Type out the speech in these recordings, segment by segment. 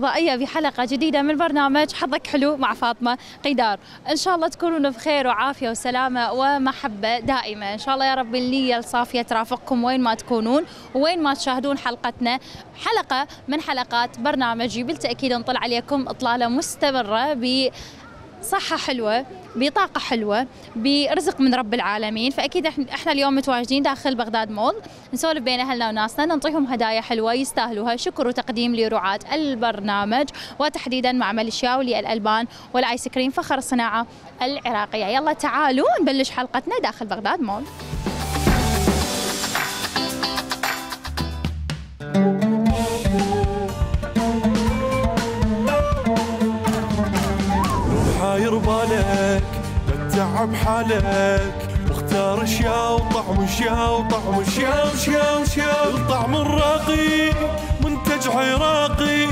فضائية بحلقة جديدة من برنامج حظك حلو مع فاطمة قيدار. إن شاء الله تكونون بخير وعافية وسلامة ومحبة دائمة. إن شاء الله يا رب النية الصافية ترافقكم وين ما تكونون وين ما تشاهدون حلقتنا، حلقة من حلقات برنامجي. بالتأكيد نطلع عليكم إطلالة مستمرة بصحة حلوة، بطاقة حلوة، برزق من رب العالمين. فأكيد احنا اليوم متواجدين داخل بغداد مول، نسولف بين أهلنا وناسنا، نعطيهم هدايا حلوة يستاهلوها. شكر وتقديم لرعاة البرنامج وتحديدا معمل الشاوي للألبان والآيس كريم، فخر الصناعة العراقية. يلا تعالوا نبلش حلقتنا داخل بغداد مول. تعب حالك واختار شياو، طعم شياو طعم شياو شياو شياو، الطعم الراقي منتج عراقي،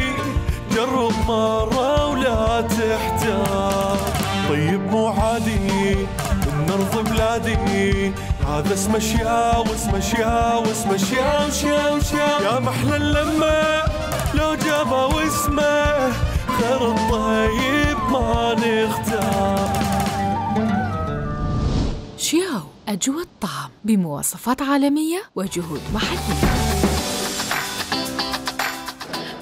جرب مرة ولا تحتار. طيب مو عادي من أرض بلادي، هذا اسمه شياو اسمه شياو اسمه شياو شياو شياو، يا محلى اللمة لو جابوا اسمه، خير الطيب ما نختار. شياو أجود طعم بمواصفات عالمية وجهود محلية.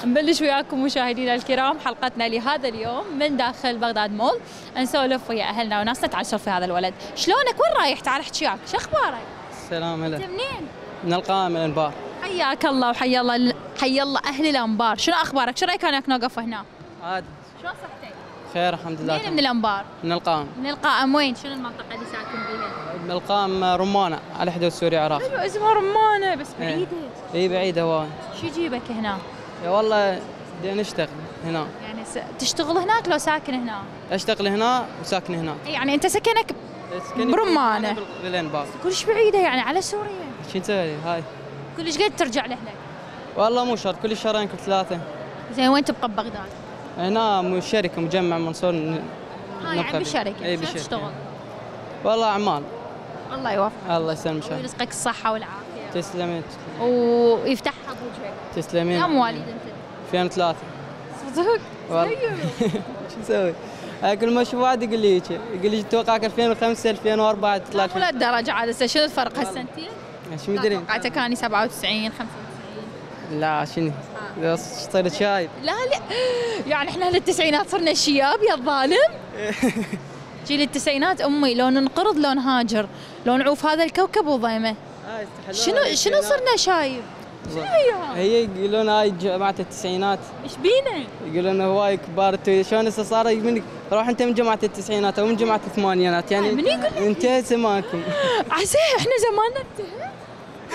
نبلش وياكم مشاهدينا الكرام حلقتنا لهذا اليوم من داخل بغداد مول، نسولف ويا أهلنا وناس، نتعشر في هذا الولد. شلونك؟ وين رايح؟ تعال احكي وياك، شو أخبارك؟ السلام عليكم. أنت منين؟ من القائم الأنبار. حياك الله وحيا الله، حيا الله أهل الأنبار. شنو أخبارك؟ شو رأيك أنك نوقف هنا؟ عادي. شلون صحتك؟ خير الحمد لله. منين من الأنبار؟ من القائم. من القائم وين؟ شنو المنطقة اللي ساكن بيها؟ من القائم رمانة على حدود سوريا العراق. حلو اسمها رمانة بس بعيدة. اي بعيدة وايد. شو يجيبك هنا؟ يا والله بدي نشتغل هنا. يعني تشتغل هناك لو ساكن هنا؟ اشتغل هنا وساكن هناك. يعني انت سكنك برمانة؟ بالأنبار. كلش بعيدة يعني على سوريا. شو تسوي هاي؟ كلش قد ترجع لأهلك؟ والله مو شرط، كل شهرين كل ثلاثة. زين وين تبقى ببغداد؟ هنا شركة مجمع منصور. يعني بشركة. اي بشركة. تشتغل؟ والله أعمال. الله يوفقك. الله يسلمك. ويرزقك الصحة والعافية. تسلمين. ويفتح حظ وجهك. تسلمين. كم مواليد أنت؟ 2003. صدق؟ والله. شو نسوي؟ كل ما اشوف واحد يقول لي هيك، يقول لي توقعك 2005 2004 3. ولا الدرجة عاد هسه شنو الفرق هالسنتين؟ شو مدري؟ توقعتك اني 97 95. لا شنو؟ بس صرت شايب. لا لا يعني احنا للتسعينات صرنا شياب يا الظالم. جيل التسعينات امي لو ننقرض لو نهاجر لو نعوف هذا الكوكب وضيمه. شنو صرنا شايب؟ شنو هي يقولون هاي جماعه التسعينات ايش بينا؟ يقولون هواي كبار شلون هسه صار منك روح انت من جماعه التسعينات او من جماعه الثمانينات. يعني من يقول لك انتهى زمانكم؟ عسى احنا زماننا انتهى؟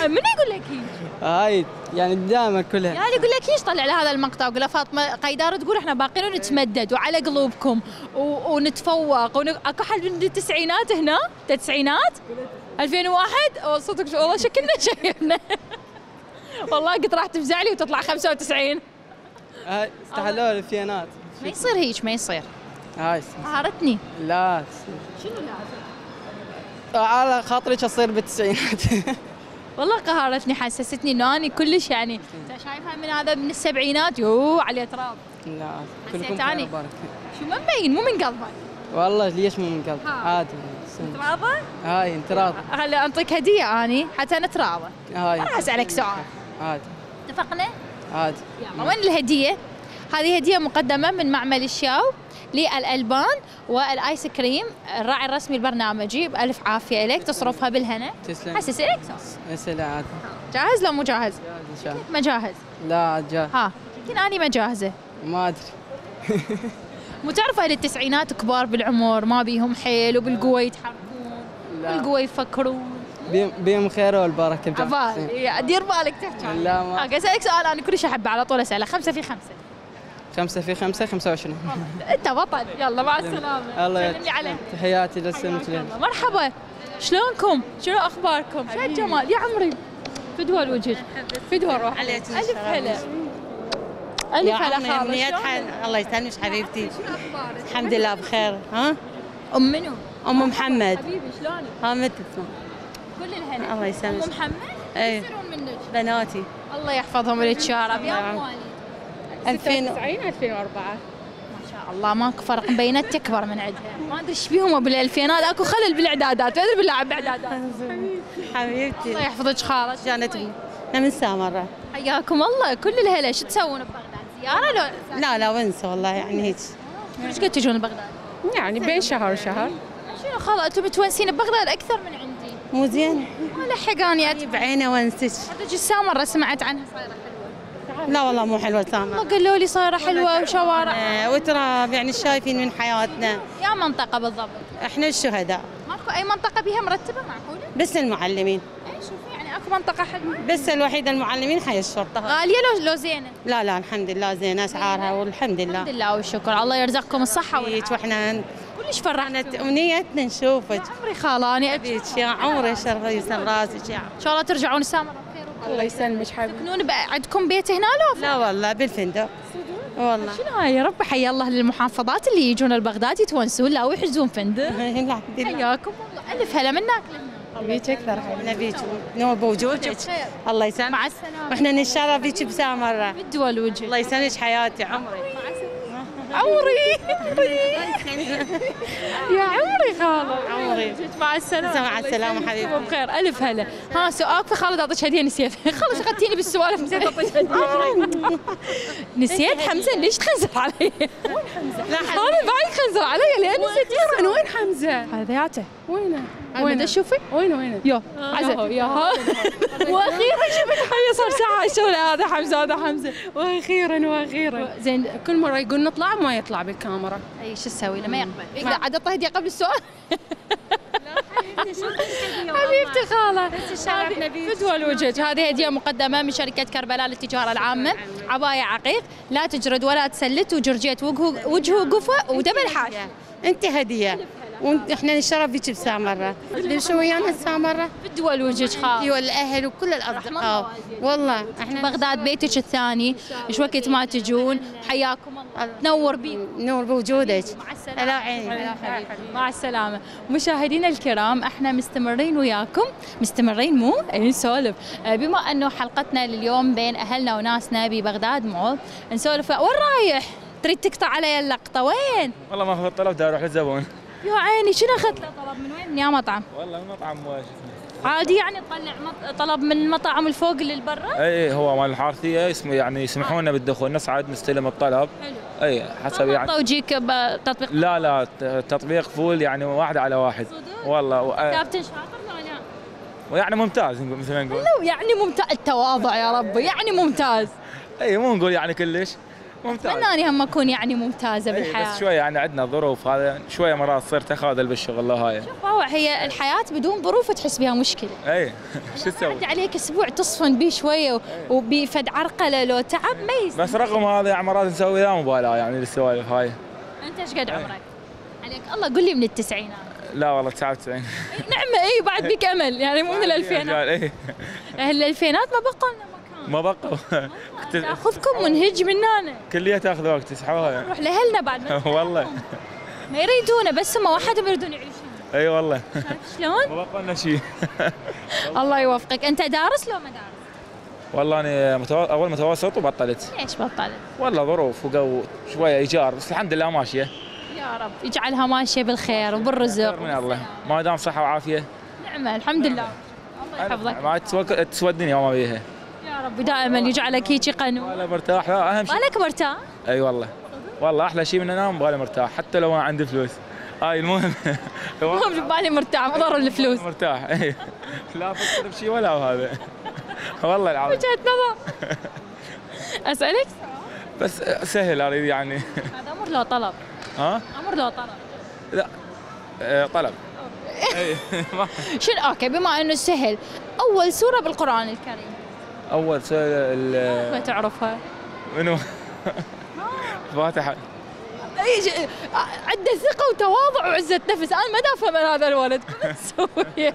من يقول لك هيك؟ هاي يعني دائما كلها يعني يقول لك هيك. طلع لهذا المقطع وقول له فاطمه قيدار تقول احنا باقيين نتمدد وعلى قلوبكم ونتفوق اكو حد من التسعينات هنا؟ التسعينات؟ 2001 صدق والله شكلنا شيبنا. والله قلت راح تفزعلي وتطلع 95. هاي استحلوا الفينات. ما يصير هيك ما يصير. هاي قهرتني. لا شنو لا؟ على خاطرك اصير بالتسعينات. والله قهرتني، حسستني انه اني كلش يعني انت شايفها من هذا من السبعينات يو على تراب. لا كلكم على بالك شو ما مبين مو من قلبك. والله ليش مو من قلبك؟ عادي تراضى؟ هاي انت راضى؟ هلا انطيك هديه اني حتى نتراضى. هاي راح اسالك سؤال. عادي اتفقنا؟ عادي يلا. وين الهديه؟ هذه هديه مقدمه من معمل الشاو للألبان والآيس كريم، الراعي الرسمي البرنامجي. بألف عافية لك، تصرفها بالهنا. تسلم. حسسي لك صوص. جاهز لو مو جاهز؟ جاهز إن شاء الله. ما جاهز؟ لا جاهز. ها يمكن أني ما جاهزة. ما أدري. مو تعرف أهل التسعينات كبار بالعمر ما بيهم حيل وبالقوة يتحركون بالقوة يفكرون. بيهم خير والبركة. عبالي دير بالك تحكي. لا ما أسألك سؤال أنا كلش أحبه على طول أسأله. 5 في 5. 5 في 5 25. انت بطل. يلا مع السلامه. الله يسلمك. تحياتي للسمك. مرحبا شلونكم؟ شنو اخباركم؟ شو هالجمال يا عمري؟ فدوى الوجه فدوى روح. الف هلا الف هلا خالص. الله يسلمك حبيبتي. شنو اخبارك؟ الحمد لله بخير. ها ام منو؟ ام محمد حبيبي. شلونك؟ ها مثلكم كل الهنا. الله يسلمك. ام محمد يصيرون منك بناتي. الله يحفظهم لك. شهر ابي اموالي 96 2004. ما شاء الله ماكو فرق بينات، تكبر من عندها. ما ادري ايش بيهم بالالفينات، اكو خلل بالاعدادات، ما ادري باللاعب باعدادات. حبيبتي الله يحفظك خالد. كانت من سامره. حياكم الله كل الهلا. شو تسوون ببغداد؟ زياره لو؟ لا ونسه والله يعني هيك. ايش قد تجون بغداد؟ يعني بين شهر وشهر. شنو خالد انتم متونسين ببغداد اكثر من عندي. مو زين؟ ولا حقاني اتبع بعينه ونسك. هذيك السامره سمعت عنها صايره حلوه. لا والله مو حلوه سامره. والله قالوا لي صايره حلوه وشوارع وتراب، يعني شايفين من حياتنا. يا منطقه بالضبط؟ احنا الشهداء. ماكو اي منطقه بيها مرتبه معقوله؟ بس المعلمين. اي شوفي يعني اكو منطقه حلوه. بس الوحيده المعلمين حي الشرطه. غاليه لو زينه؟ لا الحمد لله زينه اسعارها والحمد لله. الحمد لله والشكر، الله يرزقكم الصحه والعافيه. واحنا كلش فرحت امنيتنا نشوفك. عمري خالاني ابيك يا عمري، شرف يسلم راسك. ان شاء الله ترجعون سامره بخير. الله يسلمك حبيبي. تكونون عندكم بيت هنا لو؟ لا والله بالفندق. والله شنو هاي يا رب. حيا الله للمحافظات اللي يجون البغداد يتونسون لا ويحجزون فندق. حياكم الله الف هلا منك. نبيك اكثر حبيبي. نبيك بوجودك. الله يسلمك. مع السلامه. واحنا نتشرف بك بسامره. بالدول وجهك. الله يسلمك حياتي عمري. عمري يا عمري خالد. عمري مع السلامه. مع السلامه حبيبي. بخير الف هلا. ها سؤالك في خالد اعطيك هديه نسيتها. خلص اخذتيني بالسوالف نسيت اعطيك هديه. نسيت حمزه ليش تخنزر علي؟ وين حمزه؟ لا انا بعد خنزر علي لان نسيت. وين حمزه؟ حذاته وينه؟ وين اشوفي؟ وينه؟ يو عزه ياها. واخيرا شفت حي صار ساعه اشوف هذا حمزه. واخيرا زين. كل مره يقول نطلع ما يطلع بالكاميرا. اي شو اسوي له ما يقبل. عاد اعطيه هديه قبل السؤال. حبيبتي خاله بدول وجهك. هذه هديه مقدمه من شركه كربلاء للتجاره العامه. عبايه عقيق لا تجرد ولا تسلت، وجرجيه وجهه قفه ودبل حاش. انت هديه ونحن نشرف بك بسامره. بنشو ويانا سامره بالدول وجهك خالد والاهل وكل الاصدقاء. والله احنا بغداد بيتك الثاني. ايش وقت ما تجون حياكم الله. تنور بيك. نور بوجودك. مع السلامه. لا عيني. مع السلامه. مشاهدينا الكرام احنا مستمرين وياكم. مستمرين مو نسولف بما انه حلقتنا لليوم بين اهلنا وناسنا ببغداد مول. نسولف وين رايح؟ تريد تقطع علي اللقطه وين؟ والله ما اخذ طلب دا اروح للزبون. يا عيني شنو اخذت له طلب من وين؟ من يا مطعم؟ والله من مطعم عادي يعني تطلع طلب من مطعم الفوق للبرا؟ اي هو مال الحارثيه يعني يسمحون لنا بالدخول، نصعد نستلم الطلب. حلو. اي حسب يعني. توجيك بتطبيق؟ لا تطبيق فول يعني واحد على واحد. صدق؟ والله كابتن شاطر ولا؟ ويعني ممتاز مثل ما نقول. والله يعني ممتاز. التواضع يا ربي يعني ممتاز. اي مو نقول يعني كلش ممتاز. أنا هم أكون يعني ممتازة بالحياة. بس شوية يعني عندنا ظروف، هذا شوية مرات تصير تخاذل بالشغل. هاي شوف هي الحياة بدون ظروف تحس بها مشكلة. اي شو تسوي؟ عندي عليك اسبوع تصفن بيه شوية وبفد عرقلة لو تعب ما يصير. بس رغم هذا يعني مرات نسوي لا مبالاة يعني للسوالف هاي. أنت ايش قد عمرك؟ عليك الله قول لي من التسعينات. لا والله 99. نعمة. اي بعد بك أمل يعني مو من الألفينات. اي أهل الألفينات ما بقوا لنا ما بقوا. تاخذكم منهج من هنا كلية تاخذ وقت تسحوها. نروح لأهلنا بعد. والله ما يريدونا بس هم واحد ما يريدون يعيشون. اي والله شلون؟ ما بقى لنا شيء. الله يوفقك. انت دارس لو ما دارس؟ والله انا اول متوسط وبطلت. ليش بطلت؟ والله ظروف وقو شويه ايجار بس الحمد لله ماشيه. يا رب يجعلها ماشيه بالخير وبالرزق من الله ما دام صحه وعافيه. نعمه الحمد لله. الله يحفظك. ما تسودني وما بيها. يا رب دائما يجعلك هيجي قانون. بالك مرتاح. لا اهم شيء بالك مرتاح. اي والله احلى شيء من انام بالي مرتاح حتى لو ما عندي فلوس. هاي المهم. المهم بالي مرتاح مو ضرر الفلوس. مرتاح اي لا افكر بشيء ولا هذا. والله العظيم وجهة نظر. اسالك سؤال بس سهل اريد يعني. هذا امر لو طلب. ها؟ امر لو طلب. لا طلب. اي شنو اوكي بما انه سهل اول سورة بالقرآن الكريم. أول سؤال ما تعرفها منو؟ فاتحة. أي عنده ثقة وتواضع وعزة نفس، أنا ما دافع من هذا الولد، كيف تسوي؟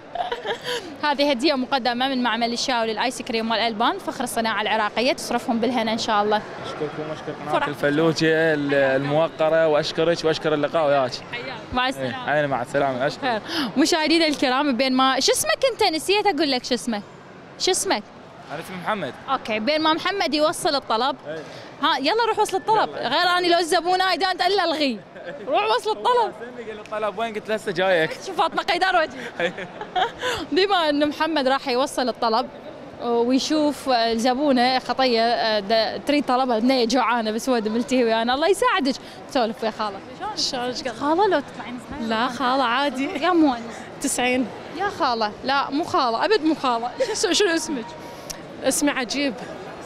هذه هدية مقدمة من معمل الشاوي للآيس كريم والألبان، فخر الصناعة العراقية، تصرفهم بالهنا إن شاء الله. أشكركم وأشكر قناة الفلوجة الموقرة وأشكرك وأشكر اللقاء وياك. مع السلامة. عيني مع السلامة. أشكر. مشاهدينا الكرام بين ما شو اسمك أنت نسيت أقول لك شو اسمك؟ أنا اسمي محمد. اوكي بين ما محمد يوصل الطلب ها يلا روح وصل الطلب، غير اني لو الزبون اذا انت الا الغي، روح وصل الطلب. قال له الطلب وين؟ قلت له هسه جايك. شوف فاطمه قيدار وجهي. بما انه محمد راح يوصل الطلب ويشوف زبونه خطيه تريد طلبها بنيه جوعانه بسود ملتهي، انا الله يساعدك تسولف ويا خاله. شلون؟ خاله لو تطلعين؟ لا خاله عادي. كم وين؟ 90. يا خاله لا مو خاله ابد مو خاله. شنو اسمك؟ اسمي عجيب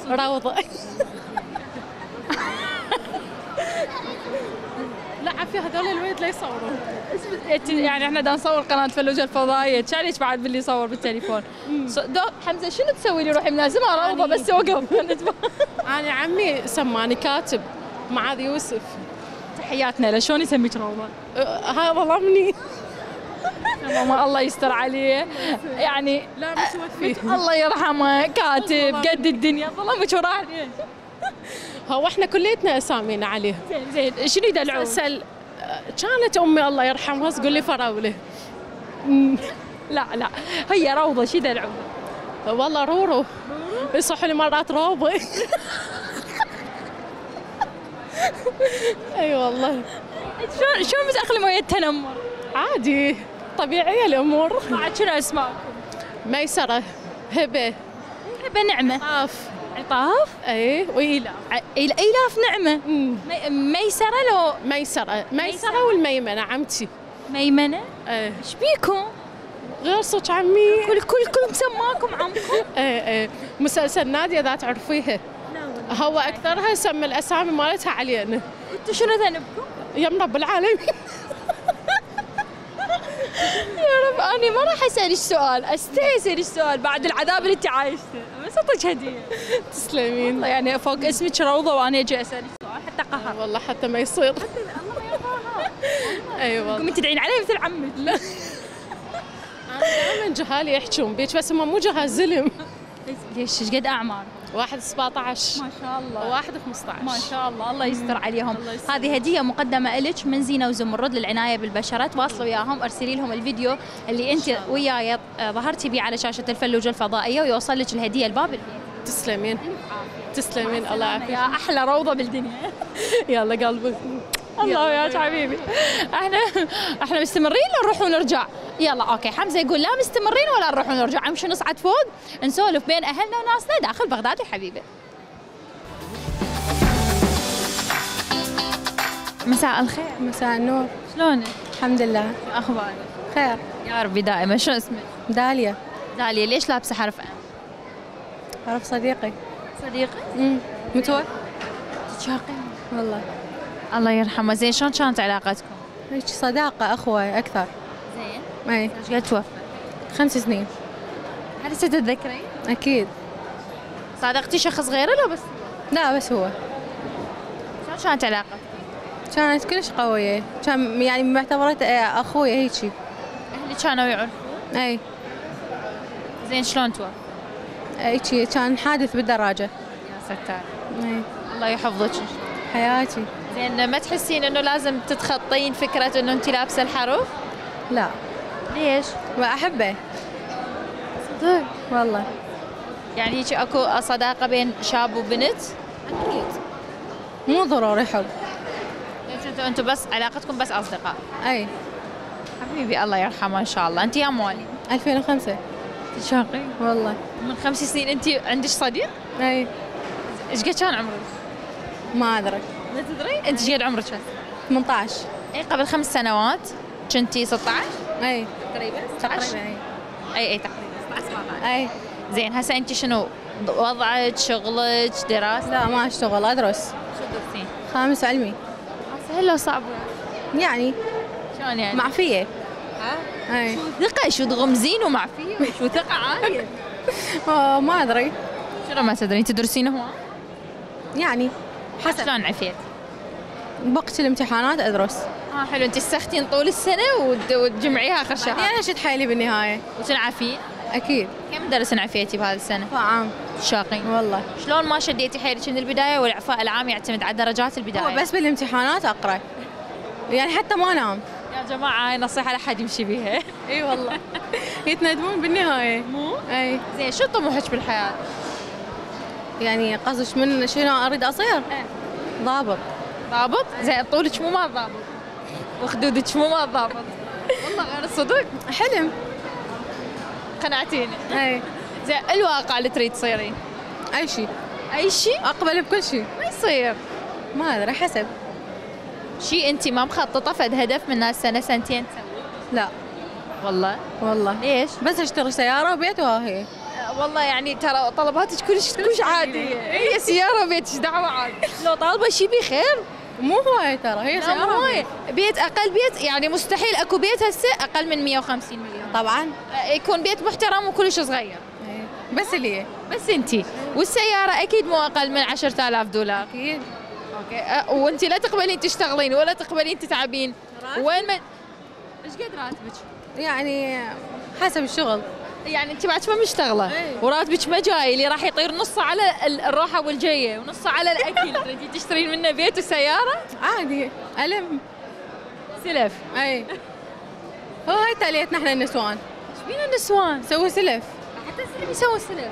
روضه. لا عافيه هذول الولد لا يصورون. يعني احنا دا نصور قناه فلوجة الفضائيه، شاليش بعد باللي يصور بالتليفون. حمزه شنو تسوي لي؟ روحي ملازمها روضه بس وقف. انا عمي سماني كاتب معاذ يوسف، تحياتنا له. شلون يسميك روضه؟ ها والله مني. ماما الله يستر عليه يعني. لا متوفي الله يرحمه، كاتب قد الدنيا، ظلمك وراح عليه. هو احنا كليتنا اسامينا عليه. زين زين شنو يدلعون؟ اسال كانت امي الله يرحمها تقول لي فراوله. لا لا هي روضه. شو يدلعون؟ والله رورو يصحوا لي مرات روبه. اي والله. شلون متاقلمه ويا التنمر؟ عادي طبيعيه الامور. بعد شنو اسمعكم؟ ميسره، هبه. هبه نعمه. عطاف. عطاف؟ اي وايلاف. الايلاف نعمه. ميسره لو ميسره والميمنه عمتي. ميمنه؟ اي. ايش بيكم؟ غير صوت عمي. كل مسماكم عمكم؟ اي اي. مسلسل ناديه اذا تعرفيها. لا هو اكثرها سمى الاسامي مالتها علينا. انتم شنو ذنبكم؟ يم رب العالمين. يا رب أنا ما راح أسألك سؤال، أستحي أسألك سؤال بعد العذاب اللي أنت عايشته، بس أعطيك هدية. تسلمين. والله يعني فوق اسمك روضة وأنا أجي أسألك سؤال حتى قهر. والله حتى ما يصير. الله ما يرضاها. أي والله. أنتم تدعين علي مثل عمك. لا. أنا دائما جهالي يحجون بيك، بس هم مو جهال زلم. ليش؟ ايش قد أعمار؟ واحد 17 ما شاء الله، وواحد 15 ما شاء الله. الله يستر عليهم. هذه هدية مقدمة إلك من زينة وزمرد للعناية بالبشرة، تواصلوا وياهم، ارسلي لهم الفيديو اللي انت وياي ظهرتي بيه على شاشة الفلوجة الفضائية ويوصل لك الهدية الباب البيت. تسلمين. تسلمين. الله يعافيك يا احلى روضة بالدنيا. يلا قلبي. الله ياك حبيبي. احنا مستمرين لو نروح ونرجع؟ يلا اوكي. حمزه يقول لا مستمرين ولا نروح ونرجع، عم شو نصعد فوق نسولف بين اهلنا وناسنا داخل بغداد يا حبيبي. مساء الخير. مساء النور. شلونك؟ الحمد لله. شو اخبارك؟ خير يا ربي دائما. شو اسمك؟ داليا. داليا ليش لابسه حرف ام؟ حرف صديقي. صديقي؟ متوفي؟ تتشاقين؟ والله الله يرحمه. زين شلون كانت علاقتكم؟ هيك صداقه اخوه اكثر. زين. اي. ايش قد توفى؟ 5 سنين. هل تتذكرين؟ اكيد. صادقتي شخص غيره لو بس؟ لا بس هو. شلون كانت علاقتكم؟ كانت كلش قويه، كان يعني معتبرته اخوي هيجي. اهلي كانوا يعرفون؟ اي. زين شلون توفى؟ هيجي كان حادث بالدراجه. يا ستار. اي. الله يحفظك. حياتي. زين ما تحسين انه لازم تتخطين فكره انه انت لابسه الحرف؟ لا. ليش؟ واحبه. صدق؟ والله. يعني هيك اكو صداقه بين شاب وبنت؟ اكيد. مو ضروري حب. انتم بس علاقتكم بس اصدقاء؟ اي. حبيبي الله يرحمه ان شاء الله. انت يا مواليد؟ 2005. تشاقي؟ والله. من 5 سنين انت عندك صديق؟ اي. ايش قد كان عمرك؟ ما ادري. ما تدري؟ انت ايش قد عمرك هسه؟ 18. اي قبل 5 سنوات كنتي 16؟ اي تقريبا. 16 اي تقريبا 17. اي. زين هسه انت شنو وضعك؟ شغلك؟ دراسه؟ لا ما اشتغل، ادرس. شو تدرسين؟ 5 علمي. سهل ولا صعب؟ يعني شلون يعني؟ معفيه. ها؟ اي. شو ثقه؟ شو تغمزين ومعفيه؟ شو ثقه عاليه؟ ما ادري. شنو ما تدرين؟ تدرسين هواي؟ يعني حسب. شلون عفيت؟ بوقت الامتحانات ادرس. حلو. انت سختين طول السنه وتجمعيها اخر شهر. انا شد حيلي بالنهايه. وتنعافين؟ اكيد. كم درس انعفيتي بهذه السنه؟ عام. تشاقين؟ والله. شلون ما شديتي حيلك من البدايه؟ والعفاء العام يعتمد على درجات البدايه. هو بس بالامتحانات اقرا. يعني حتى ما انام. يا جماعه هاي نصيحه لا حد يمشي بيها. اي والله. يتندمون بالنهايه. مو؟ اي. زين شو طموحك بالحياه؟ يعني قصدك من شنو اريد اصير؟ ضابط. ضابط؟ زين طولك مو ما ضابط وخدودك مو ما ضابط. والله غير الصدق حلم. قنعتيني. اي زين الواقع اللي تريد تصيرين؟ اي شيء. اي شيء؟ اقبل بكل شيء. ما يصير. ما ادري حسب. شيء انت ما مخططه فد هدف من سنه سنتين تسوي؟ لا. والله؟ والله. ليش؟ بس اشتري سياره وبيت وها هي. والله يعني ترى طلباتك كلش عاديه. هي سياره وبيت ايش دعوه عادي؟ لو طالبه شيء بخير مو هواي ترى هي سياره مو هواي. بيت اقل بيت يعني مستحيل اكو بيت هسه اقل من 150 مليون. طبعا. يكون بيت محترم وكلش صغير. بس ليه؟ بس انتي والسياره اكيد مو اقل من 10,000 دولار. اكيد. اوكي وانت لا تقبلين تشتغلين ولا تقبلين تتعبين. وين ما ايش قد راتبك؟ يعني حسب الشغل. يعني انت بعد ما مشتغله وراتبك ما جاي اللي راح يطير نصه على الراحه والجيه ونصه على الاكل. تريدين تشترين منه بيت وسياره؟ عادي الم سلف. اي هو هاي تاليتنا احنا النسوان. ايش بينا النسوان؟ سووا سلف. حتى السلف يسووا سلف.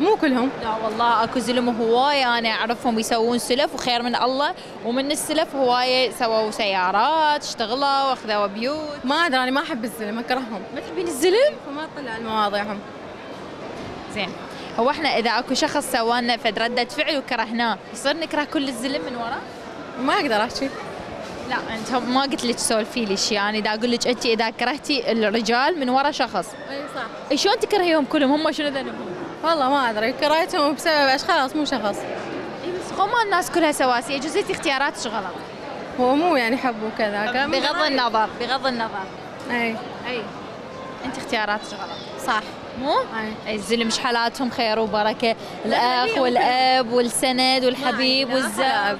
مو كلهم. لا والله اكو زلم هوايه انا اعرفهم يسوون سلف وخير من الله، ومن السلف هوايه سووا سيارات، اشتغلوا، اخذوا بيوت. ما ادري انا ما احب الزلم اكرههم. ما تحبين الزلم؟ فما اطلع على مواضيعهم. زين، هو احنا اذا اكو شخص سوالنا فد رده فعل وكرهناه، يصير نكره كل الزلم من وراه؟ ما اقدر احكي. لا انت ما قلت لك سولفي لي شيء، يعني دا اقول لك انت اذا كرهتي الرجال من ورا شخص. اي صح. شلون تكرهيهم كلهم؟ هم شنو ذنبهم؟ والله ما ادري كرهتهم بسبب اشخاص مو شخص. اي بس هم الناس كلها سواسيه، جزئيه اختياراتش غلط. هو مو يعني حب وكذا بغض النظر. بغض النظر. اي اي انت اختياراتش غلط. صح مو؟ اي الزلم حالاتهم خير وبركه، الاخ والاب والسند والحبيب والزوج.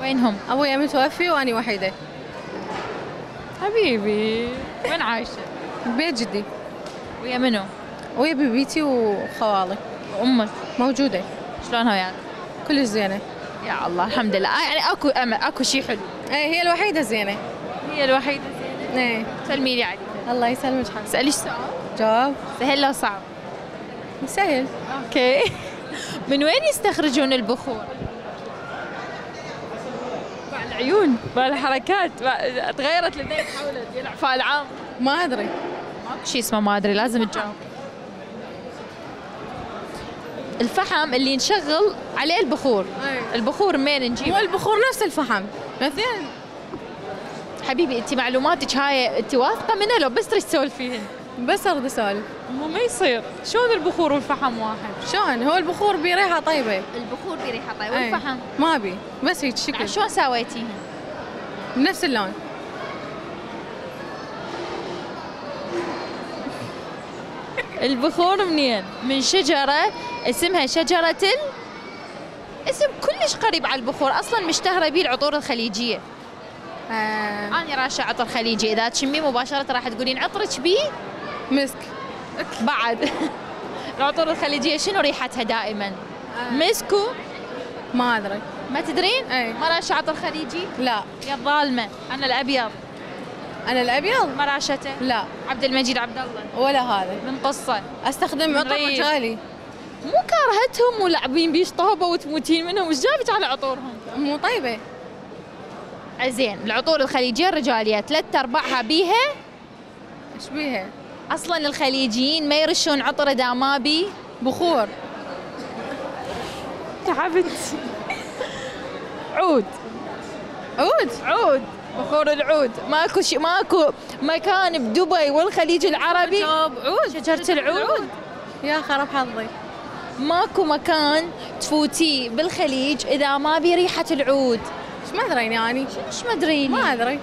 وينهم؟ ابويا متوفي واني وحيده. حبيبي وين عايشه؟ ببيت جدي. ويا منو؟ ويا بيبيتي وخوالي. وامك موجوده؟ شلونها وياك؟ كلش زينه. يا الله الحمد لله، يعني اكو امل، اكو شيء حلو. اي هي الوحيده زينه. هي الوحيده زينه. اي سلمي لي عليها. الله يسلمك حبيبتي. اسالك سؤال؟ جاوب. سهل لو صعب؟ سهل. اوكي. من وين يستخرجون البخور؟ بالعيون، بالحركات، تغيرت لديك حولت يلعب فالعام. ما ادري. ماكو شيء اسمه ما ادري، لازم تجاوب. الفحم اللي نشغل عليه البخور. أيه. البخور منين نجيبه؟ مو البخور نفس الفحم مثلا. حبيبي انت معلوماتك هاي انت واثقه منها لو بس تريد تسولفيهن. بس ارد اسولف. ما يصير. شلون البخور والفحم واحد؟ شلون؟ هو البخور بريحه طيبه. البخور بريحه طيبه والفحم أيه. ما بي بس هيك شكل. شلون سويتيهن؟ نفس اللون. البخور منين؟ من شجره اسمها شجرة اسم كلش قريب على البخور، اصلا مشتهره به العطور الخليجيه. انا راشة عطر خليجي، اذا تشميه مباشره راح تقولين عطرك بي مسك. بعد العطور الخليجيه شنو ريحتها دائما؟ مسكو. ما ادري. ما تدرين؟ اي ما راشة عطر خليجي؟ لا. يا الظالمه، انا الابيض. أنا الأبيض؟ ما راشته؟ لا. عبد المجيد عبد الله؟ ولا هذا. من قصة. أستخدم عطر رجالي. مو كارهتهم ولاعبين بيش طهبة وتموتين منهم، وش جابك على عطورهم؟ مو طيبة. زين، العطور الخليجية الرجالية ثلاث أرباعها بيها؟ إيش بيها؟ أصلاً الخليجيين ما يرشون عطر إذا ما بي بخور. تعبت. عود. عود؟ عود. بخور العود. ماكو شيء، ماكو مكان بدبي والخليج العربي عود. شجرة العود. يا خرب حظي. ماكو مكان تفوتي بالخليج اذا ما بريحه العود. ايش ما ادريني اني؟ ايش ما ادريني؟ ما ادري.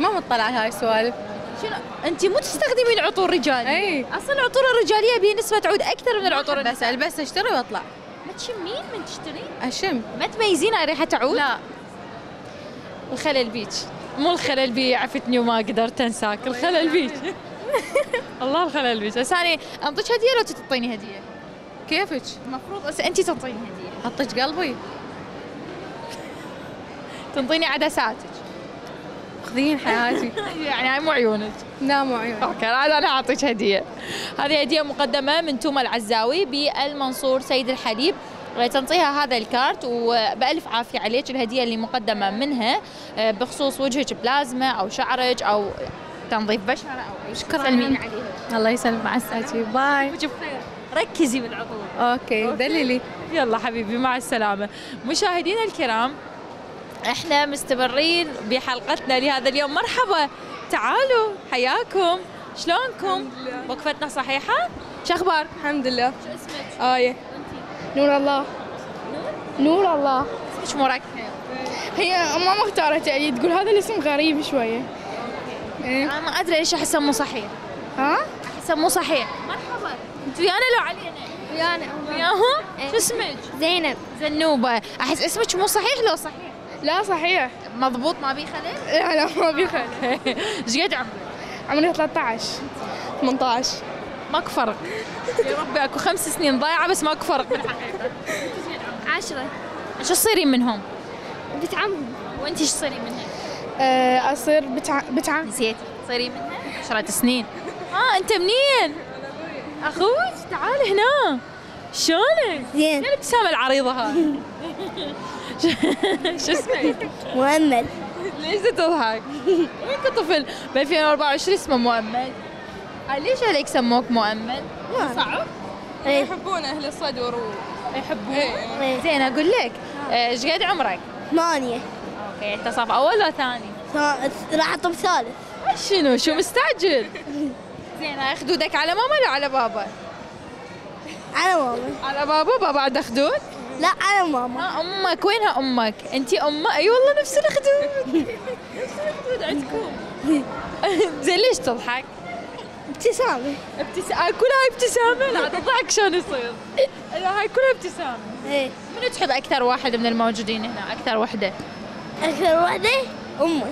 ما مطلع على هاي السوالف. شنو انت مو تستخدمين عطور رجال؟ اي اصلا العطور الرجاليه بها نسبه عود اكثر من العطور. بس البس اشتري واطلع. ما تشمين من تشترين؟ اشم. ما تميزين هاي ريحه عود؟ لا. الخلل بيج. مو الخلل بي عفتني وما قدرت انساك، الخلل بيج. الله الخلل بيج. بس انا انطيك هديه لو تعطيني هديه؟ كيفك؟ المفروض انت تعطيني هديه. اعطيك قلبي. تنطيني عدساتك. خذين حياتي. يعني هاي مو عيونك. لا مو عيوني. اوكي انا اعطيك هديه. هذه هديه مقدمه من توما العزاوي بالمنصور سيد الحليب تنطيها هذا الكارت، وبألف عافية عليك الهدية اللي مقدمة منها بخصوص وجهك بلازمة أو شعرك أو تنظيف بشرة أو أي شيء. شكرا عليها. الله يسلمك. مع السلامة. باي. وجهك بخير. ركزي بالعطور. أوكي. دللي. يلا حبيبي مع السلامة. مشاهدينا الكرام، احنا مستمرين بحلقتنا لهذا اليوم. مرحبا، تعالوا، حياكم، شلونكم؟ وقفتنا صحيحة؟ شو اخبارك؟ الحمد لله. شو اسمك؟ آية. نور الله. نور الله. اسمك مركب. هي ماما اختارت، هي تقول هذا الاسم غريب شوية. إيه؟ انا ما ادري ليش احسه مو صحيح. ها؟ احسه مو صحيح. مرحبا، انت ويانا لو علينا؟ ويانا. وياهم؟ شو اسمك؟ زينب. زنوبة. احس اسمك مو صحيح لو صحيح. لا صحيح مضبوط، ما بيه خلل؟ لا لا ما بيه خلل. ايش قد عمرك؟ عمري 13 18. ماكو فرق. يا ربي اكو 5 سنين ضايعه بس ماكو فرق بالحقيقه. 10. شو تصيرين منهم؟ بنت عمهم. وانت ايش تصيرين منها؟ اصير بنت عم. نسيتي تصيرين منها؟ 10 سنين. انت منين؟ اخوك. تعال هنا. شلونك؟ زين. شنو الابتسامه العريضه هاي؟ شو اسمك؟ مؤمل. ليش تضحك؟ انت طفل ب 2024 اسمه مؤمل. ليش اهلك سموك مؤمل؟ صعب؟ يحبون اهل الصدور ويحبون. زين اقول لك، ايش قد عمرك؟ 8. اوكي، انت صف اول ولا ثاني؟ راح اطب ثالث. شنو؟ شو مستعجل؟ زين، هاي خدودك على ماما ولا على بابا؟ على ماما. على بابا؟ بابا عنده خدود؟ لا على ماما. امك وينها امك؟ انت امه؟ اي والله نفس الخدود. نفس الخدود عندكم. زين ليش تضحك؟ ابتسامه. هاي كلها ابتسامه؟ لا تضحك شلون يصير؟ هاي كلها ابتسامه. ايه. منو تحب اكثر واحد من الموجودين هنا؟ اكثر وحده؟ اكثر وحده؟ امي.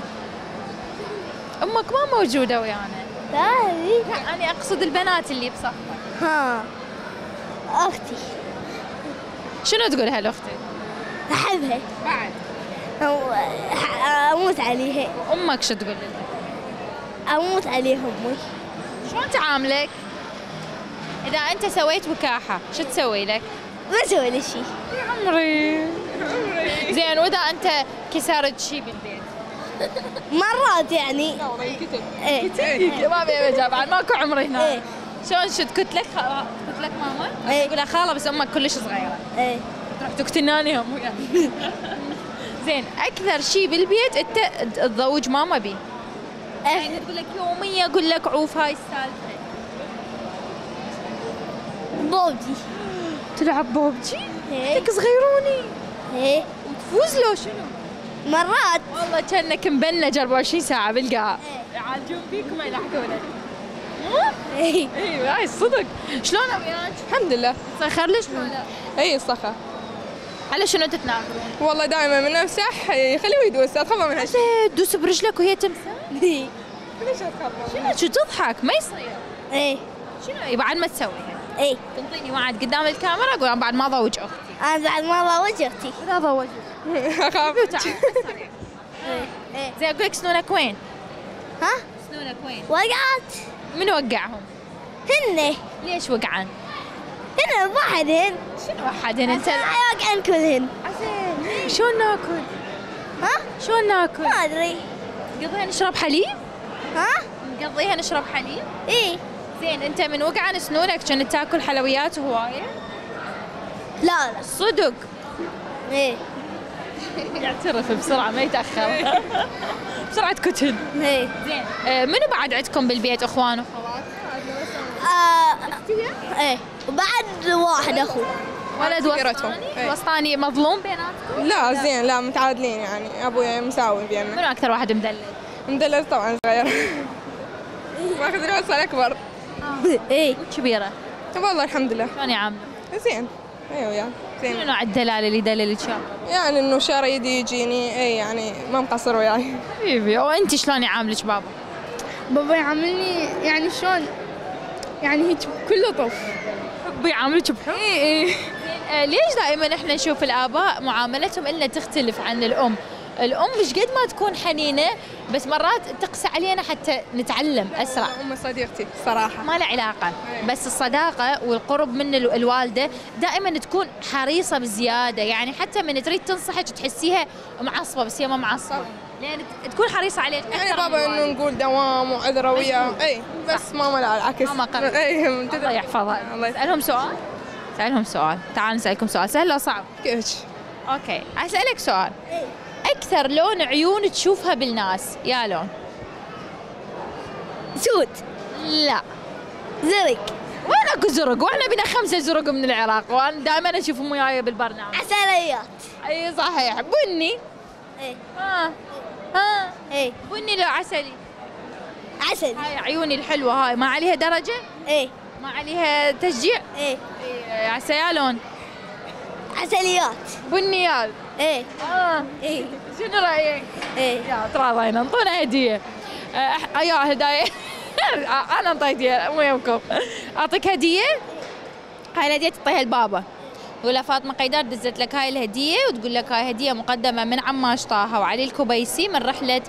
امك ما موجوده ويانا. لا انا اقصد البنات اللي بصحبك. ها. اختي. شنو تقولها لاختك؟ احبها. بعد؟ اموت عليها. وامك شو تقول لها؟ اموت عليها امي. شلون تعاملك؟ اذا انت سويت وكاحه، شو تسوي لك؟ ما تسوي لي شيء. يا عمري. زين واذا انت كسرت شيء بالبيت؟ مرات يعني. كتب. كتب. ما بيها اجابه، ماكو عمري هنا. شلون تكتلك؟ قلت لك ماما؟ اي. تقول لها خاله بس امك كلش صغيره. اي. تروح تقتلناني هم وياك. زين، اكثر شيء بالبيت انت تضوج ماما بيه. يعني تقول لك يوميا اقول لك عوف هاي السالفه. بوبجي. تلعب بوبجي؟ اي. انت صغيروني. اي. وتفوز لو شنو؟ مرات. والله كانك مبنج 24 ساعه بالقاع. يعالجون فيك وما يلحقونك. اي اي صدق. شلون وياك؟ الحمد لله. صخر ليش ولا؟ اي صخر. على شنو تتناقرون؟ والله دائما من امسح يخليه يدوس، اتخبى من هالشيء. تدوس برجلك وهي تمسح؟ اي. ليش اتخبى؟ شنو شو تضحك؟ ما يصير. اي. شنو بعد ما تسويها؟ اي. تنطيني وعد قدام الكاميرا اقول انا بعد ما ضوج اختي. انا بعد ما ضوج اختي. لا ضوج. اخاف. اي. زين اقول لك سنونك وين؟ ها؟ سنونك وين؟ وقعت. من وقعهم؟ هن. ليش وقعن؟ هن وحدهن. شنو وحدهن انت؟ وقعن كلهن. عزين. شلون ناكل؟ ها؟ شلون ناكل؟ ما ادري. نقضيها نشرب حليب؟ ها؟ نقضيها نشرب حليب؟ اي. زين انت من وقعن سنونك كنت تاكل حلويات هوايه؟ لا لا. صدق؟ اي. يعترف بسرعه ما يتاخر. بسرعه كتن. اي. زين منو بعد عندكم بالبيت اخوان واخوات؟ ايه وبعد واحد اخو. ولد وسطاني. وسطاني مظلوم بيناتكم؟ لا زين لا متعادلين يعني ابويا مساوي بيننا. منو اكثر واحد مدلل؟ مدلل طبعا صغير. ماخذ الوسط الاكبر. اي. كبيره. والله الحمد لله. شلون يعاملك؟ زين. اي وياه. شنو نوع الدلاله اللي دللت شعرك؟ يعني انه شعره يجيني. اي يعني ما مقصر وياي. حبيبي وانت شلون يعاملك بابا؟ بابا يعاملني يعني شلون؟ يعني هيك بكل لطف. حبي يعاملك بحب؟ اي. ليش دائما احنا نشوف الاباء معاملتهم النا تختلف عن الام؟ الام مش قد ما تكون حنينه بس مرات تقسى علينا حتى نتعلم اسرع. امي صديقتي صراحه ما لها علاقه، بس الصداقه والقرب من الوالده دائما تكون حريصه بزياده، يعني حتى من تريد تنصحك تحسيها معصبه بس هي ما معصبه، لان تكون حريصه عليك. يعني بابا انه نقول دوام وعذره وياه اي بس ماما لا العكس. ماما قرر الله يحفظها. اسالهم سؤال، اسالهم سؤال، تعالوا نسالكم سؤال سهل ولا صعب؟ كيفك. اوكي اسالك سؤال. اكثر لون عيون تشوفها بالناس يا لون؟ سود. لا زرق. وين اكو زرق؟ واحنا بنا 5 زرق من العراق، وانا دائما اشوفهم وياي بالبرنامج. عسليات. اي صحيح. بني. اي ها ها اي بني لو عسلي. عسلي. هاي عيوني الحلوه هاي ما عليها درجه؟ اي ما عليها تشجيع؟ اي عسى يا لون. عسليات. بنيال. ايه اه ايه شنو رايك؟ ايه يا تراضينا انطونا هديه. يا هدايا انا انطيت هديه مو يمكم. اعطيك هديه، هاي الهديه تعطيها لبابا، ولا فاطمه قيدار دزت لك هاي الهديه وتقول لك هاي هديه مقدمه من عماش طه وعلي الكبيسي من رحله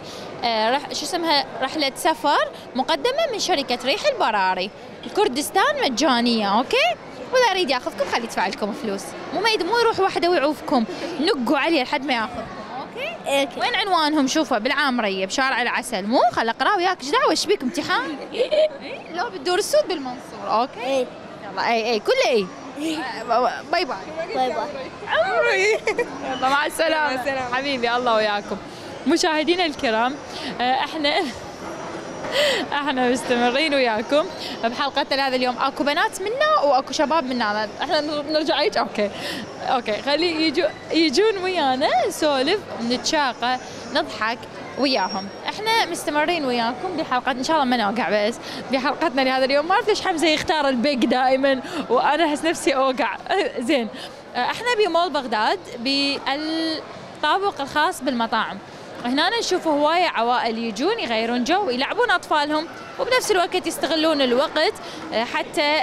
شو اسمها رحله سفر مقدمه من شركه ريح البراري. الكردستان مجانيه اوكي؟ ولا اريد ياخذكم خلي يدفع لكم فلوس، مو يروح وحده ويعوفكم، نقوا عليه لحد ما ياخذكم، اوكي؟ اوكي. وين عنوانهم؟ شوفه بالعامريه بشارع العسل، مو خلي اقراه وياك، ايش دعوه؟ ايش بيك امتحان؟ لو بالدور السود بالمنصور، اوكي؟ اي يلا اي اي كله اي. باي باي. باي باي. عمري. يلا مع السلامه. حبيبي الله وياكم. مشاهدينا الكرام احنا مستمرين وياكم بحلقتنا هذا اليوم، اكو بنات منا واكو شباب منا، احنا نرجع هيك اوكي خلي يجون ويانا نسولف نتشاقى نضحك وياهم. احنا مستمرين وياكم بحلقه ان شاء الله ما نوقع، بس بحلقتنا لهذا اليوم ما اعرف ليش حمزه يختار البيك دائما وانا احس نفسي اوقع. زين احنا بمول بغداد بالطابق الخاص بالمطاعم، هنا نشوف هواية عوائل يجون يغيرون جو يلعبون أطفالهم وبنفس الوقت يستغلون الوقت حتى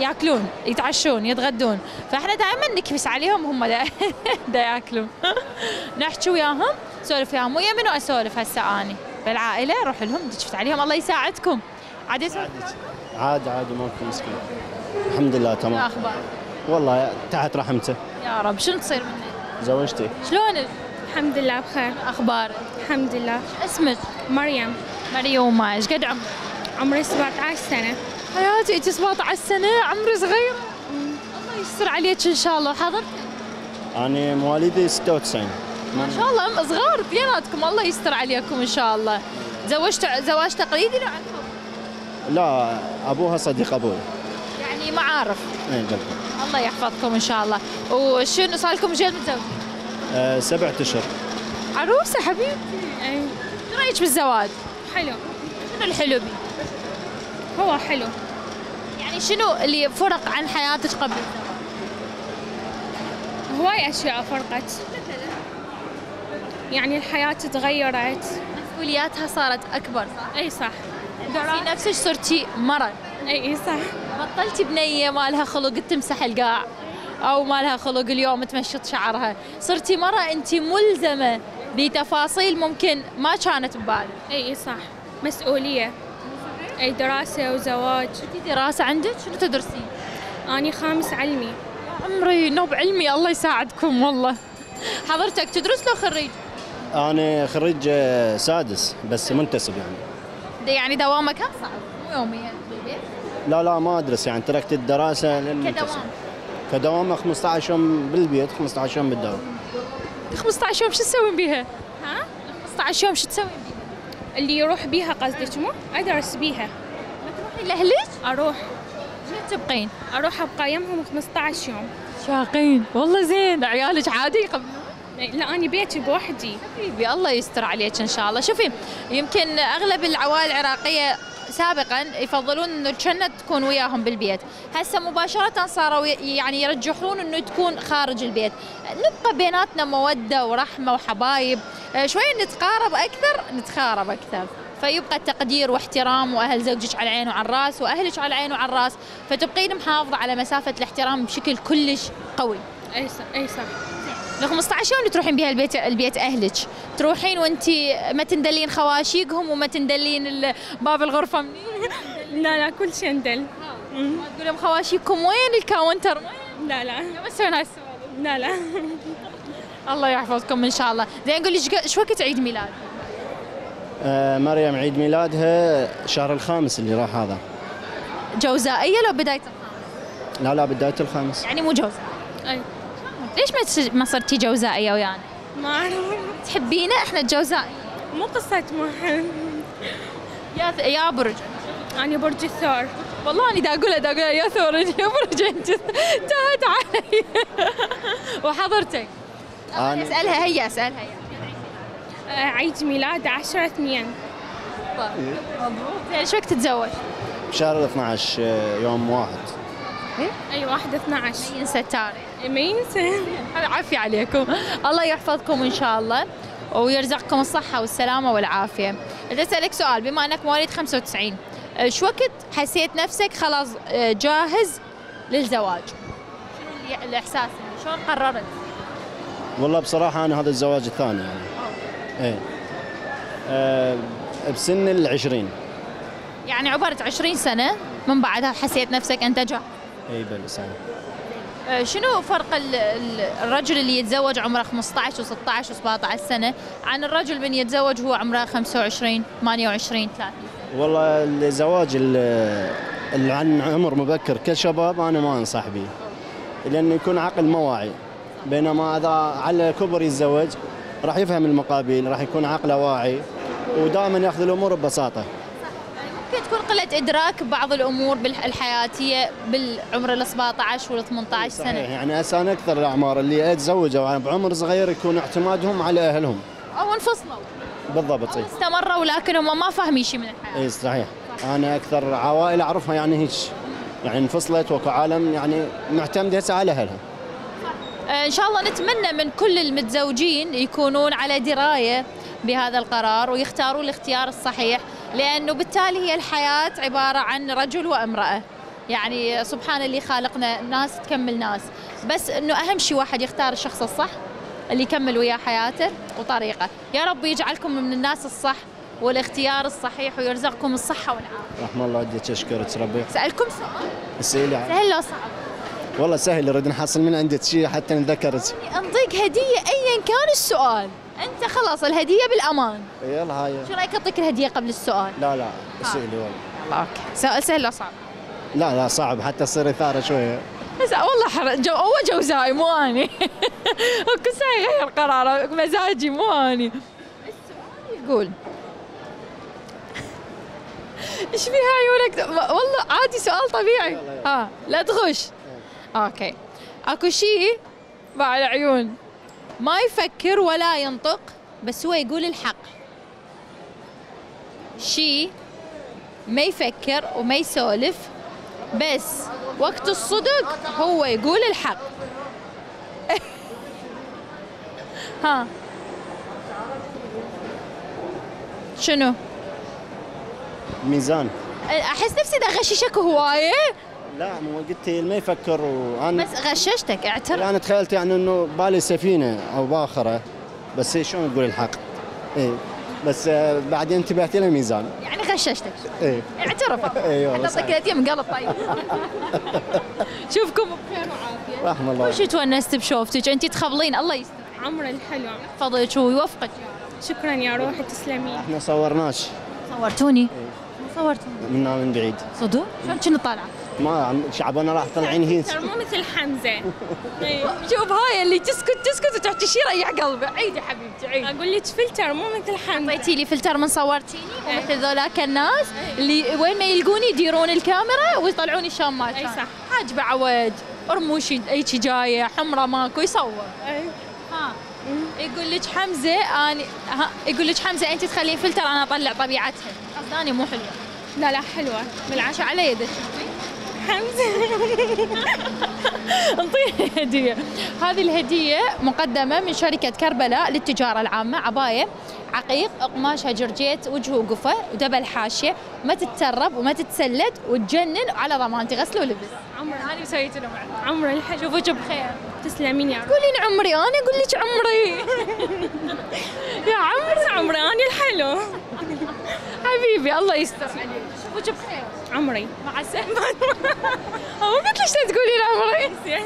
يأكلون يتعشون يتغدون، فإحنا دائما نكبس عليهم هم دا يأكلون. نحكي وياهم سولف وياهم ويا منو أسولف هسه أني بالعائلة أروح لهم شفت عليهم الله يساعدكم عادي عادي ماكو مشكلة الحمد لله تمام. شو أخبار؟ والله تحت رحمته يا رب. شنو تصير منك؟ زوجتي. شلونك؟ الحمد لله بخير. اخبارك؟ الحمد لله. اسمك؟ مريم. مريومه. ايش قد عمرك؟ عمري 17 سنه. حياتي انت 17 سنه عمري صغير. الله يستر عليك ان شاء الله. حضرتك؟ انا مواليدي 96. ما شاء الله صغار بيناتكم الله يستر عليكم ان شاء الله. تزوجتوا زواج تقليدي لو عندكم؟ لا ابوها صديق ابوي. يعني معارف. اي الله يحفظكم ان شاء الله. وشنو صار لكم جيل متزوجين؟ 7 أشهر. عروسة حبيبتي. اي شو رايك بالزواج؟ حلو. شنو الحلو بيه؟ هو حلو. يعني شنو اللي فرق عن حياتك قبل الزواج؟ هواي اشياء فرقت. يعني الحياة تغيرت. مسؤولياتها صارت اكبر صح؟ اي صح. في نفسك صرتي مرة. اي صح. بطلتي بنية ما لها خلق تمسح القاع. أو ما لها خلق اليوم تمشط شعرها، صرتي مرة أنت ملزمة بتفاصيل ممكن ما كانت ببالك. أي صح، مسؤولية. أي دراسة وزواج. أنت دراسة عندك؟ شنو تدرسين؟ أنا 5 علمي. عمري نوب علمي الله يساعدكم والله. حضرتك تدرس لو خريج؟ أنا خريج 6 بس منتسب يعني. يعني دوامك هم صعب مو يوميا بالبيت؟ لا ما أدرس يعني تركت الدراسة للمنتسب. فدوامها 15 يوم بالبيت 15 يوم بالدوام. 15 يوم شو تسوين بيها؟ ها؟ 15 يوم شو تسوين بيها؟ اللي يروح بيها قصدك مو؟ ادرس بيها. ما تروحي لاهلك؟ اروح. شنو تبقين؟ اروح ابقى يمهم 15 يوم. شاقين، والله زين، عيالك عادي يقبلون؟ لا انا بيتي بوحدي. حبيبي الله يستر عليك ان شاء الله، شوفي يمكن اغلب العوائل العراقيه سابقا يفضلون انه الجنة تكون وياهم بالبيت، هسه مباشرة صاروا يعني يرجحون انه تكون خارج البيت، نبقى بيناتنا مودة ورحمة وحبايب، شوي نتقارب اكثر، فيبقى التقدير واحترام واهل زوجك على عينه وعلى الراس واهلك على عينه وعلى الراس، فتبقين محافظة على مسافة الاحترام بشكل كلش قوي. اي صح. ل 15 يوم تروحين بها البيت اهلك، تروحين وانت ما تندلين خواشيقهم وما تندلين باب الغرفه منين؟ لا لا كل شيء ندل. ما تقول لهم خواشيقكم وين؟ الكاونتر وين؟ لا لا ما تسوين هاي السوالف. لا لا الله يحفظكم ان شاء الله. زين قول لي ايش وقت عيد ميلاد؟ مريم عيد ميلادها شهر الخامس اللي راح هذا. جوزائيه لو بدايه الخامس؟ لا لا بدايه الخامس. يعني مو جوز. اي ليش ما صرتي جوزائيه ويانا؟ ما اعرف. تحبينا احنا الجوزائيه؟ مو قصه محل. يا برج. انا برج الثور. والله اني دا اقولها يا ثور يا برج انت تهت علي. وحضرتك؟ اسالها هي اسالها هي. عيد ميلاد 10/2. مبروك. يعني شو وقت تتزوج؟ بشهر 12 يوم 1. اي 1/12. ما ينسى التاريخ. ما ينسى. عافية عليكم. الله يحفظكم ان شاء الله ويرزقكم الصحة والسلامة والعافية. بدي اسألك سؤال، بما انك مواليد 95 شو وقت حسيت نفسك خلاص جاهز للزواج؟ شنو الاحساس؟ شلون قررت؟ والله بصراحة انا هذا الزواج الثاني يعني. ايه بسن ال20 يعني عبرت 20 سنة من بعدها حسيت نفسك انت جاهز. اي بالسنة. شنو فرق الرجل اللي يتزوج عمره 15 و16 و17 سنة عن الرجل من يتزوج هو عمره 25 28 30؟ والله الزواج اللي عن عمر مبكر كشباب انا ما انصح به لانه يكون عقل ما واعي، بينما اذا على كبر يتزوج راح يفهم المقابل، راح يكون عقله واعي ودائما ياخذ الامور ببساطه. ممكن تكون قله ادراك بعض الامور الحياتيه بالعمر ال17 وال18 سنه. يعني هسه انا اكثر الاعمار اللي اتزوجوا بعمر صغير يكون اعتمادهم على اهلهم او انفصلوا. بالضبط. استمروا لكن هم ما فاهمين شيء من الحياه. اي صحيح. انا اكثر عوائل اعرفها يعني هيك يعني انفصلت وكو عالم يعني معتمده هسه على اهلها. إن شاء الله نتمنى من كل المتزوجين يكونون على دراية بهذا القرار ويختارون الاختيار الصحيح، لأنه بالتالي هي الحياة عبارة عن رجل وامرأة، يعني سبحان اللي خالقنا ناس تكمل ناس، بس أنه أهم شيء واحد يختار الشخص الصح اللي يكمل وياه حياته وطريقه. يا رب يجعلكم من الناس الصح والاختيار الصحيح ويرزقكم الصحة والعافية. رحم الله والديك أشكرك ربي. سألكم سؤال. اسألي. سهل لو صعب؟ والله سهل، نريد نحصل من عندك شيء حتى نتذكرك. انطيك هديه ايا كان السؤال، انت خلاص الهديه بالامان. يلا هاي. شو رايك اعطيك الهديه قبل السؤال؟ لا لا اسالي والله. اوكي، سؤال سهل ولا صعب؟ لا لا صعب حتى تصير اثاره شويه. والله حرج هو جوزاي مو اني. كل ساعه يغير قراره مزاجي مو اني. السؤال يقول ايش فيها عيونك؟ والله عادي سؤال طبيعي. ها لا تغش. اوكي. اكو شيء مع العيون ما يفكر ولا ينطق بس هو يقول الحق. شيء ما يفكر وما يسولف بس وقت الصدق هو يقول الحق. ها شنو؟ ميزان. احس نفسي دا غششك هوايه. لا مو قلت ما يفكر وانا بس غششتك اعترف. انا تخيلت يعني انه بالي سفينه او باخره بس شلون تقول الحق؟ اي بس بعدين انتبهت له ميزان. يعني غششتك. اي اعترف. اي والله صح. اعطيك اليتيم قلب طيب. شوفكم بخير وعافيه. رحم الله. وش تونست بشوفتك انت تخبلين الله يستر عمر الحلو يحفظك ويوفقك. شكرا يا روحي تسلمين. احنا صورناش. صورتوني؟ اي صورتوني منا من بعيد. صدق؟ شلون كنا طالعه؟ ما شعبنا راح طلعين هيك مو مثل حمزه. شوف هاي اللي تسكت وتحكي شي ريح قلبه. عيدي حبيبتي عيدي. اقول لك فلتر مو مثل حمزه. اعطيتي لي فلتر من صورتيني مو مثل ذولاك الناس اللي وين ما يلقوني يديرون الكاميرا ويطلعون الشامات. اي صح. عاجبه عوج رموشي هيك جايه حمره ماكو يصور. اي ها يقول لك حمزه انا يقول لك حمزه انت تخلين فلتر انا اطلع طبيعتها. قصداني مو حلوه. لا لا حلوه بالعشاء على يدك. انطيني هدية. هذه الهدية مقدمة من شركة كربلاء للتجارة العامة، عباية عقيق، قماشها جورجيت، وجهه قفا ودبل حاشيه، ما تتسرب وما تتسلد وتجنن، على ضمانتي غسله ولبس. عمري هذه سويت له بعد، عمري اشوفك بخير. تسلمين يا عمري. تقولين عمري، انا اقول لك عمري. يا عمري عمري انا الحلو. حبيبي الله يستر عليك، اشوفك بخير. عمري مع السلامه. هو قلت لك لا تقولين عمري.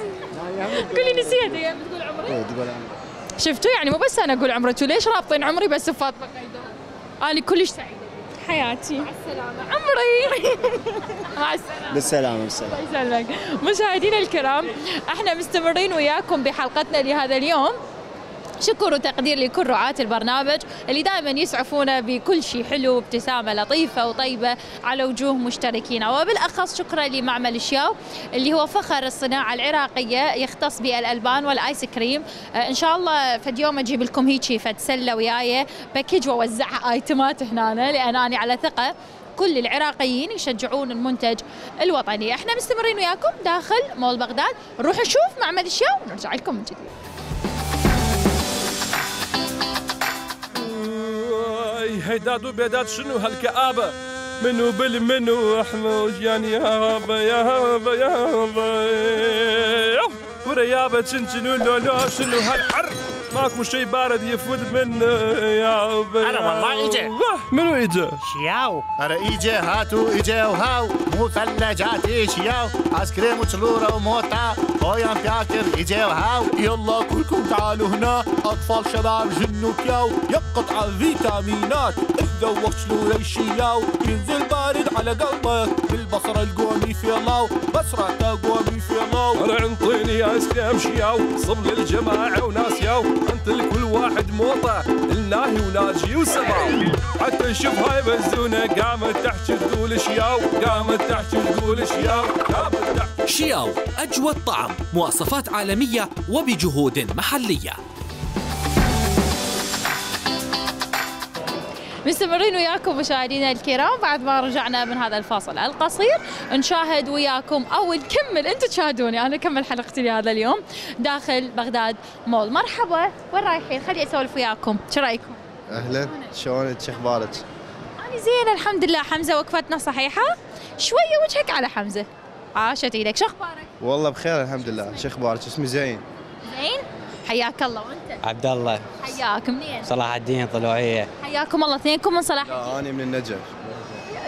قولي نسيت يا بتقول عمري. اي تقول عمري. شفتوا يعني مو بس انا اقول عمري، ليش رابطين عمري بس بفاطمه قيدار؟ انا كلش سعيده حياتي. مع السلامه عمري. مع السلامه. بالسلامه بالسلامه. الله يسلمك. مشاهدينا الكرام، احنا مستمرين وياكم بحلقتنا لهذا اليوم. شكر وتقدير لكل رعاة البرنامج اللي دائما يسعفونا بكل شيء حلو وابتسامة لطيفة وطيبة على وجوه مشتركينا، وبالأخص شكرا لمعمل الشاو اللي هو فخر الصناعة العراقية، يختص بالألبان والآيس كريم. إن شاء الله فد يوم أجيب لكم هيجي فتسلة وياي باكج وأوزعها آيتمات هنا، لأن أنا على ثقة كل العراقيين يشجعون المنتج الوطني. احنا مستمرين وياكم داخل مول بغداد، نروح نشوف معمل الشاو ونرجع لكم من جديد. هيداد وبيداد شنو هالكآبة؟ منو بالمنو أحموج يعني يا هابا يا هابا يا هابا وريابة شنو لولو شنو هالحر؟ ماكو شي بارد يفوت منه يا هابا. أنا والله إجا. منو إجا؟ شياو. أنا إجا هاتو إجا وهاو مثلجاتي شياو آيس كريم وشلورة وموتا ويا فاكر إجا وهاو. يلا كلكم تعالوا هنا، أطفال شباب جنوا كياو، يقطع فيتامينات اتذوق شلورة الشياو، ينزل بارد على قلبك بالبصرة القومي فيلاو، بصرة قومي فيلاو. أنا انطيني آيس كريم شياو صب للجماعة وناس ياو، انت لكل واحد موطه الناهي وناجي وسباو، حتى نشوف هاي بزونه قامت تحكي تقول شياو، قامت تحكي تقول شياو، قامت تحكي شياو. اجود طعم، مواصفات عالميه وبجهود محليه. مستمرين وياكم مشاهدينا الكرام، بعد ما رجعنا من هذا الفاصل القصير نشاهد وياكم او نكمل، انتم تشاهدوني انا اكمل حلقتي لهذا اليوم داخل بغداد مول. مرحبا، وين رايحين؟ خلي اسولف وياكم، شو رايكم؟ اهلا، شلونك؟ شو اخبارك؟ انا زينه الحمد لله. حمزه وقفتنا صحيحه، شويه وجهك على حمزه، عاشت ايدك. شو اخبارك؟ والله بخير الحمد لله، شو اخبارك؟ اسمي زين. زين؟ حياك الله. وانت؟ عبد الله. حياك. منين؟ صلاح الدين طلوعيه. حياكم الله. اثنينكم من صلاح الدين؟ لا انا من النجف.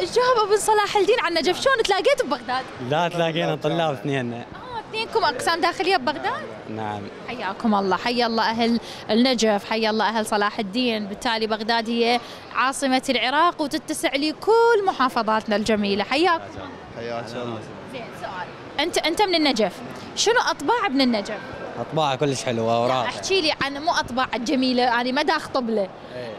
جابوا من صلاح الدين على النجف، شلون تلاقيت ببغداد؟ لا تلاقينا طلاب اثنين. اثنينكم اقسام داخليه ببغداد؟ نعم. حياكم الله، حيا الله اهل النجف، حيا الله اهل صلاح الدين، بالتالي بغداد هي عاصمه العراق وتتسع لي كل محافظاتنا الجميله، حياكم. حياك الله. زين سؤال، انت من النجف، شنو اطباع ابن النجف؟ اطباعها كلش حلوه ورائعه. احكي لي عن مو اطباع الجميله، يعني ما دا اخطب له.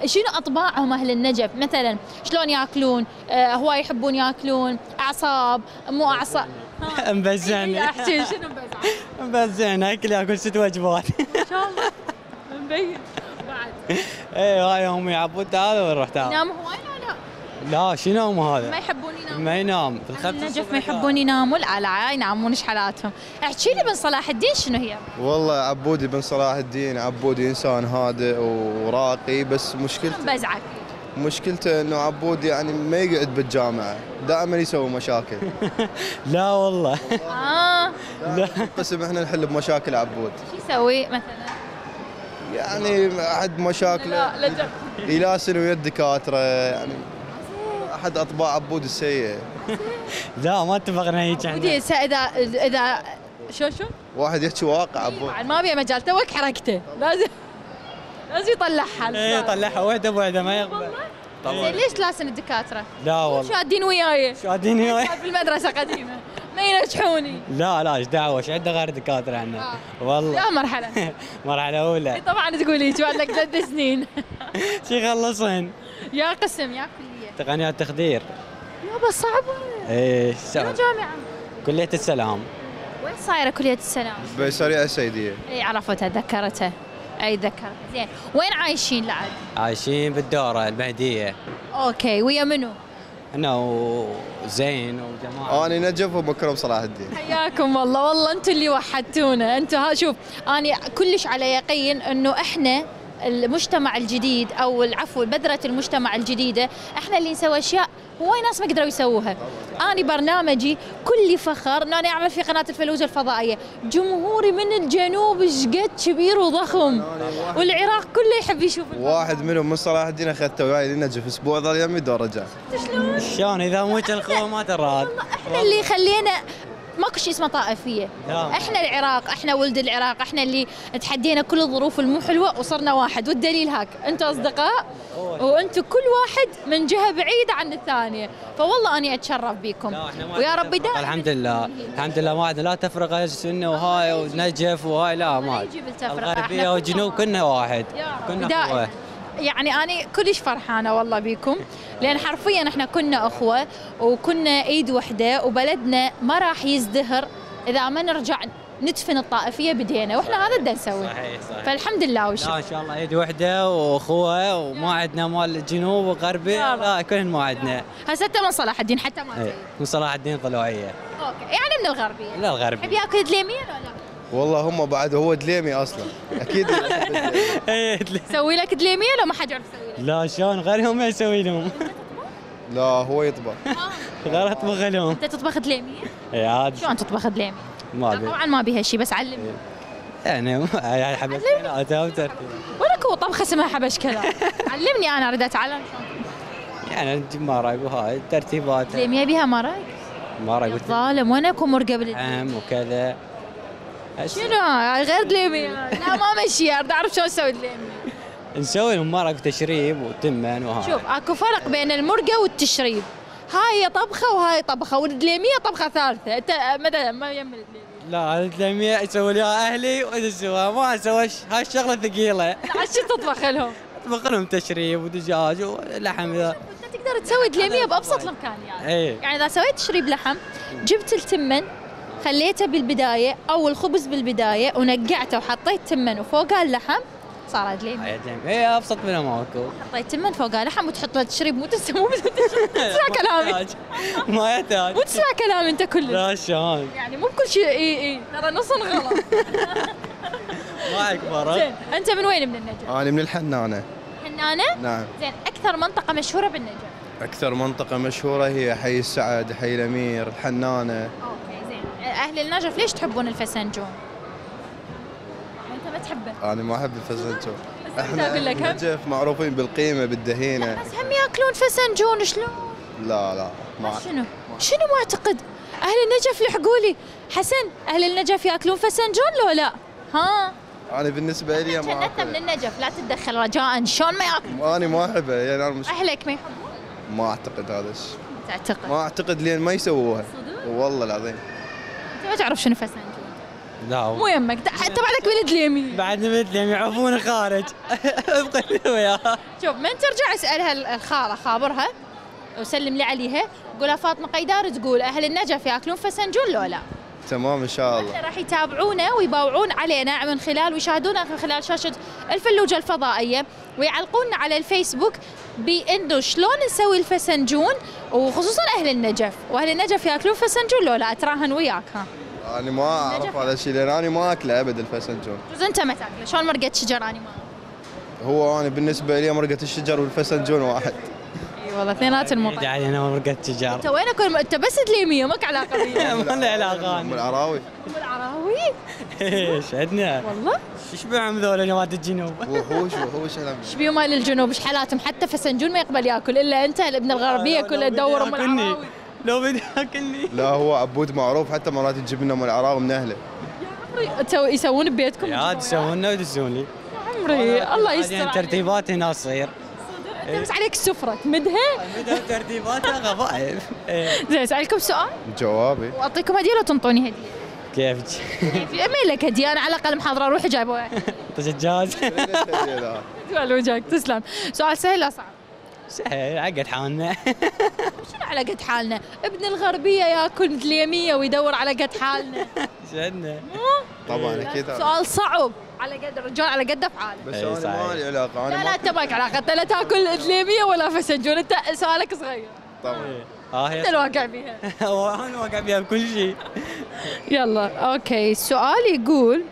شنو اطباعهم اهل النجف؟ مثلا شلون ياكلون؟ هواي يحبون ياكلون، اعصاب مو اعصاب. مبزعين. احكي شنو مبزعين؟ مبزعين اكل، ياكل ست وجبات. ان شاء الله. مبين بعد. اي هاي هم يعبون تعال ونروح تعال. يناموا هواي ولا لا؟ لا شو يناموا هذا؟ ما يحبون ينامون. ما ينام النجف، ما يحبون ينامون، العلا ينامون شحالاتهم. احكي لي بن صلاح الدين شنو هي؟ والله عبودي بن صلاح الدين عبودي انسان هادئ وراقي، بس مشكلته بزعك. مشكلته انه عبودي يعني ما يقعد بالجامعه، دائما يسوي مشاكل. لا والله. لا قسم احنا نحل بمشاكل عبود. شو يسوي مثلا؟ يعني عد مشاكل. لا يلاسن ويا الدكاتره يعني. احد اطباع عبود السيئه. لا ما اتفقنا هيك. عبودي اذا شو واحد يحكي واقع عبود ما بيه مجال، توك حركته لازم يطلعها. اي يطلعها وحده بوحده ما يقبل. والله ليش لاسن الدكاتره؟ لا والله شادين وياي، شادين وياي بالمدرسه قديمه ما ينجحوني. لا ايش دعوه، ايش عندنا غير دكاتره عندنا؟ والله لا مرحله. مرحله اولى طبعا. تقولي شو عندك 3 سنين شي خلصن يا قسم يا كليه تقنيات تخدير؟ يابا صعبة. ايه صعبة. جامعة؟ كلية السلام. وين صايرة كلية السلام؟ بشريعة السيدية. اي عرفتها ذكرتها. اي ذكرت. زين وين عايشين لعد؟ عايشين بالدورة المهدية. اوكي ويا منو؟ انا وزين وجماعة. انا نجف ومكرم صلاح الدين. حياكم الله. والله انتم اللي وحدتونا، انتم شوف انا كلش على يقين انه احنا المجتمع الجديد او العفو بذره المجتمع الجديده احنا اللي نسوي اشياء هواي ناس ما قدروا يسووها. انا برنامجي كل فخر اني اعمل في قناه الفلوجه الفضائيه، جمهوري من الجنوب ايش قد كبير وضخم، والعراق كله يحب يشوف واحد منهم من صلاح الدين اخذته وياي لنجف في اسبوع ظل يمي دور رجع. شلون؟ شلون اذا موت الخوه ما تراد. احنا اللي خلينا ماكو شيء اسمه طائفيه، احنا العراق، احنا ولد العراق، احنا اللي تحدينا كل الظروف المو حلوه وصرنا واحد، والدليل هاك انتم اصدقاء وانتم كل واحد من جهه بعيده عن الثانيه، فوالله اني اتشرف بكم ويا ربي دائما. الحمد لله الحمد لله ما عندنا لا تفرقه سنه وهاي ونجف وهاي، لا ما يجيب التفرقه، الغربيه والجنوب كنا واحد، كنا اخوه. يعني أنا كلش فرحانة والله بيكم، لأن حرفياً إحنا كنا أخوة وكنا إيد وحدة، وبلدنا ما راح يزدهر إذا ما نرجع ندفن الطائفية بدينا، وإحنا هذا بدنا نسوي. صحيح صحيح. فالحمد لله وشكرا. إن شاء الله إيد وحدة وأخوة، وما عندنا مال الجنوب وغربي، لا كلهن ما عندنا. هسه من صلاح الدين حتى ما من صلاح الدين طلوعية. أوكي يعني من الغربية. من الغربية. يحب ياكل دليمين ولا؟ والله هم بعد هو دليمي اصلا اكيد. سوي لك دليميه لو ما حد يعرف يسوي؟ لا شلون غيرهم يسوي لهم؟ لا هو يطبخ غير اطبخ لهم. انت تطبخ دليميه؟ اي عاد. شلون تطبخ دليميه؟ ما طبعا ما بيها شيء بس علمني. يعني هاي حبش كلام ولكو طبخه اسمها حبش كلام، علمني انا اريد اتعلم شلون. يعني نجيب مرايب وهاي الترتيبات. دليميه بيها مرايب؟ مرايب ظالم وانا اكون مرقب الدليميه وكذا. شنو غير دليمي؟ لا ما مشي، اريد اعرف شلون اسوي دليمي. نسوي لهم مرق وتشريب وتمن وهاي. شوف اكو فرق بين المرقه والتشريب، هاي طبخه وهاي طبخه، والدليميه طبخه ثالثه، انت مثلا ما يم الدليميه. لا الدليميه يسوي لها اهلي وانا اسويها، ما اسوي هاي الشغله ثقيله. شو تطبخ لهم؟ اطبخ لهم تشريب ودجاج ولحم. انت تقدر تسوي دليميه بابسط الامكان يعني. اي يعني اذا سويت تشريب لحم، جبت التمن خليته بالبدايه او الخبز بالبدايه ونقعته وحطيت تمن وفوقه اللحم صارت لي. اي ابسط منها ماكو. حطيت تمن فوقه لحم وتحط له تشريب، مو تسمع كلامي. ما يحتاج. مو تسمع كلامي انت كله. لا شلون؟ يعني مو بكل شيء اي ترى نص غلط. ما يكبر. زين انت من وين من النجف؟ انا من الحنانه. الحنانه؟ نعم. زين اكثر منطقه مشهوره بالنجف؟ اكثر منطقه مشهوره هي حي السعد، حي الامير، الحنانه. أهل النجف ليش تحبون الفسنجون؟ أنت ما تحبه؟ أنا ما أحب الفسنجون. إحنا النجف معروفين بالقيمة بالدهينة. بس هم ياكلون فسنجون شلون؟ لا لا ما شنو ما أعتقد؟ أهل النجف يحقولي حسن، أهل النجف ياكلون فسنجون لو لا؟ ها؟ أنا بالنسبة لي ما أحبها. من النجف لا تتدخل رجاءً، شلون ما ياكلون؟ أنا ما أحبها يعني. أنا مش أهلك ما يحبون؟ ما أعتقد هذا الشيء. تعتقد؟ ما أعتقد لأن ما يسووها. صدق؟ والله العظيم. ما تعرف شنو فسنجون؟ لا مو يمك، انت بعدك من دليمي. بعدني من دليمي، عفوني خارج. ابقى وياها. شوف من ترجع اسالها الخاله، خابرها وسلم لي عليها، قولها فاطمه قيدار تقول اهل النجف ياكلون فسنجون لو لا. تمام ان شاء الله. راح يتابعونا ويباوعون علينا من خلال ويشاهدونا من خلال شاشه الفلوجه الفضائيه، ويعلقونا على الفيسبوك بانه شلون نسوي الفسنجون، وخصوصا اهل النجف، واهل النجف ياكلون فسنجون لو لا؟ اتراهن وياك ها. أنا ما أعرف هذا الشيء لأن أنا ما أكله أبد الفسنجون. بس أنت ما تاكله، شلون مرقة شجر أنا ما أعرف. هو أنا بالنسبة لي مرقة الشجر والفسنجون واحد. اي والله اثنيناتهم مو طيب. يعني أنا مرقة شجر. أنت وين أكل؟ أنت بس دليمية ماك علاقة بيها. ما لنا علاقة. أم العراوي. أم العراوي؟ ايش عندنا؟ والله؟ ايش بيهم ذول نواد الجنوب؟ وحوش وحوش هلا. ايش بيهم مال الجنوب؟ ايش حالاتهم؟ حتى فسنجون ما يقبل ياكل إلا أنت ابن الغربية كله تدور أم العراوي. لو بدي اكلني. لا هو عبود معروف حتى مرات تجيب لنا من العراق من اهله. يا عمري يسوون ببيتكم؟ عاد يسوون لنا ويدزون لي. يا عمري الله يستر. ترتيبات هنا تصير. صدق؟ بس عليك السفره تمدها؟ تمدها وترتيباتها غباء. زين اسالكم سؤال؟ جوابي. واعطيكم هديه لو تنطوني هديه؟ كيفك؟ مالك هديه انا على الاقل محاضره روحي جايبه. تجاز. والله وجهك تسلم. سؤال سهل لا صعب؟ سهل على قد حالنا. شنو على قد حالنا؟ ابن الغربية ياكل دليمية ويدور على قد حالنا. شنو؟ طبعا اكيد سؤال صعب، على قد الرجال على قد افعاله. بس انا ما لي علاقة. لا لا انت مالك علاقة، انت لا تاكل دليمية ولا فسنجون، انت سؤالك صغير. طبعا. انت الواقع بيها. انا واقع بيها بكل شيء. يلا اوكي، السؤال يقول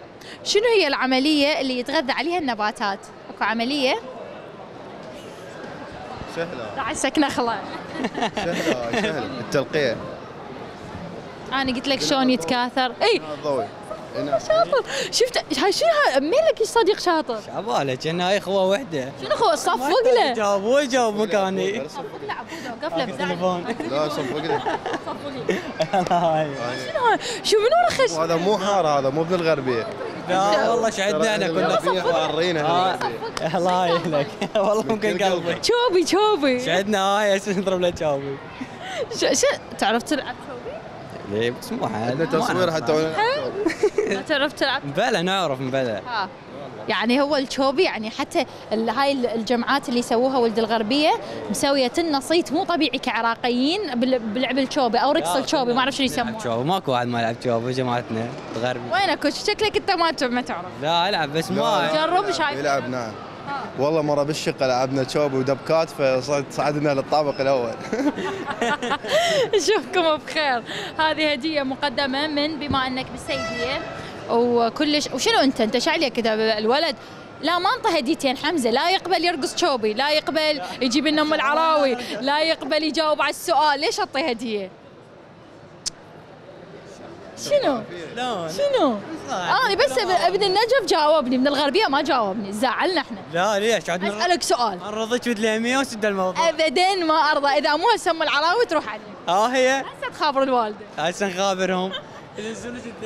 شنو هي العملية اللي يتغذى عليها النباتات؟ في عملية سهلة دعسك نخلة سهلة سهلة التلقية. أنا قلت لك شلون يتكاثر. أي شاطر. شفت هاي شنو مالك ايش صديق شاطر؟ ايش عبالك كنا اخوه وحده؟ شنو اخوه صفق له؟ جاوب هو يجاوب مكاني. صفق له عبود وقف له بالتليفون. لا صفق له. صفق له. شو منو رخص؟ هذا مو حاره هذا مو ابن الغربيه. لا والله شعدنا احنا كنا فيها حارينها. الله يهلك والله ممكن قلبي. شوبي شوبي. شعدنا هاي نضرب له شوبي. شو تعرف تلعب شوبي؟ ليه بس مو عندنا تصوير حتى وين ما تعرف تلعب؟ بلا نعرف بلا. ها يعني هو الشوبي يعني حتى هاي الجمعات اللي يسووها ولد الغربيه مسويه لنا صيت مو طبيعي كعراقيين بلعب الشوبي او رقص الشوبي ما اعرف شو يسمونه. شوبي ماكو واحد ما يلعب شوبي جماعتنا الغربيه. وينك شكلك انت ما تعرف؟ لا العب بس ما جرب شايف يلعب. نعم والله مره بالشقه لعبنا شوبي ودبكات فصعدنا للطابق الاول. نشوفكم بخير. هذه هديه مقدمه من بما انك بالسيديه وكلش. وشنو انت شعليه كذا الولد؟ لا ما انطى هديتين حمزه. لا يقبل يرقص شوبي، لا يقبل يجيب لنا ام العراوي، لا يقبل يجاوب على السؤال. ليش اعطي هديه؟ شنو؟ شنو؟ انا بس ابن النجف جاوبني، من الغربيه ما جاوبني، زعلنا احنا. لا ليش؟ اسالك سؤال. ارضك بدليميه وسد الموضوع. ابدا ما ارضى، اذا مو هسه ام العراوي تروح عليك. هي؟ هسه تخابر الوالده. هسه نخابرهم.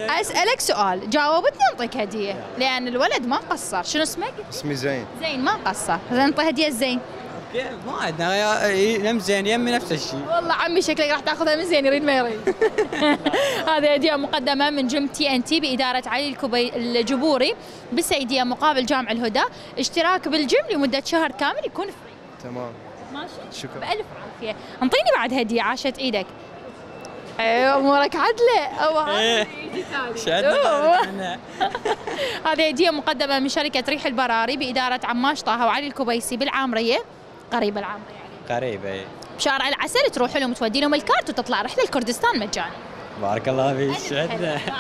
اسالك سؤال، جاوبتني انطيك هديه، لان الولد ما قصر. شنو اسمك؟ اسمي زين. زين ما قصر، نعطي هديه زين. ما عندنا يم زين يمي نفس الشيء. والله عمي شكلك راح تاخذها من زين يريد ما يريد. هذه هديه مقدمه من جم تي ان تي باداره علي الجبوري بالسيديه مقابل جامع الهدى. اشتراك بالجيم لمده شهر كامل يكون فري. تمام ماشي؟ شكرا بألف عافيه. انطيني بعد هديه عاشت ايدك. ايوه امورك عدله. هذه هديه مقدمه من شركه ريح البراري باداره عماش طه وعلي الكبيسي بالعامريه. قريبه العامريه يعني. قريبه اي. بشارع العسل تروح لهم تودي لهم الكارت وتطلع رحله لكردستان مجاني. بارك الله فيك. عدنا مع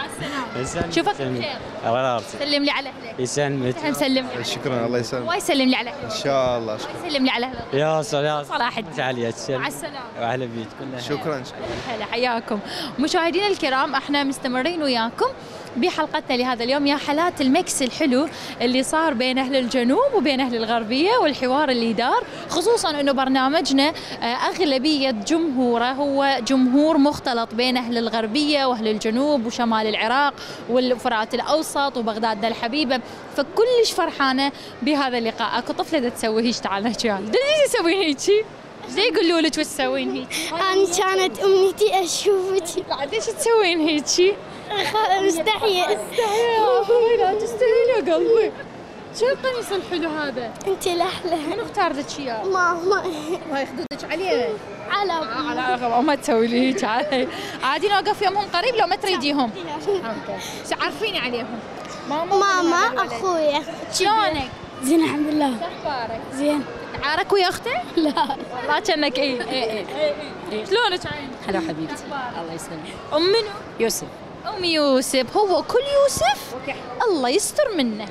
السلامه. شوفك بخير. الله يرحمك. سلم لي على اهلك. يسلمك. مسلم لي. شكرا الله يسلمك. الله يسلم لي على اهلك. ان شاء الله. شكرا. يسلم لي على اهلك. يا سلام. صلاح الدين. علي السلام. مع السلامه. واهلا بيك. شكرا شكرا. حياكم مشاهدينا الكرام، احنا مستمرين وياكم بحلقتنا لهذا اليوم. يا حالات المكس الحلو اللي صار بين أهل الجنوب وبين أهل الغربية والحوار اللي دار، خصوصاً أنه برنامجنا أغلبية جمهوره هو جمهور مختلط بين أهل الغربية وأهل الجنوب وشمال العراق والفرات الأوسط وبغدادنا الحبيبة، فكلش فرحانة بهذا اللقاء. أكو طفلة دا تسوي هيك، تعال نحكي عنها. ليش تسوين هيك؟ ليش يقولوا لك وش تسوين هيك؟ أنا كانت أمنيتي أشوفك. بعد ليش تسوين هيك؟ مستحية. لا تستحي يا قلبي. شو القميص الحلو هذا؟ انت الاحلى. من اختار لك اياه؟ ماما. الله يخدودك عليه. على ما تسوي لي هيك. عادي نوقف يمهم قريب لو ما تريديهم. عرفيني عليهم. ماما اخويا. شلونك؟ زين الحمد لله. شو اخبارك؟ زين. عارك ويا اختك؟ لا والله كانك اي اي اي. شلونك عيني؟ هلا حبيبتي. الله يسلمك. ام منو؟ يوسف. أم يوسف. هو كل يوسف الله يستر منه.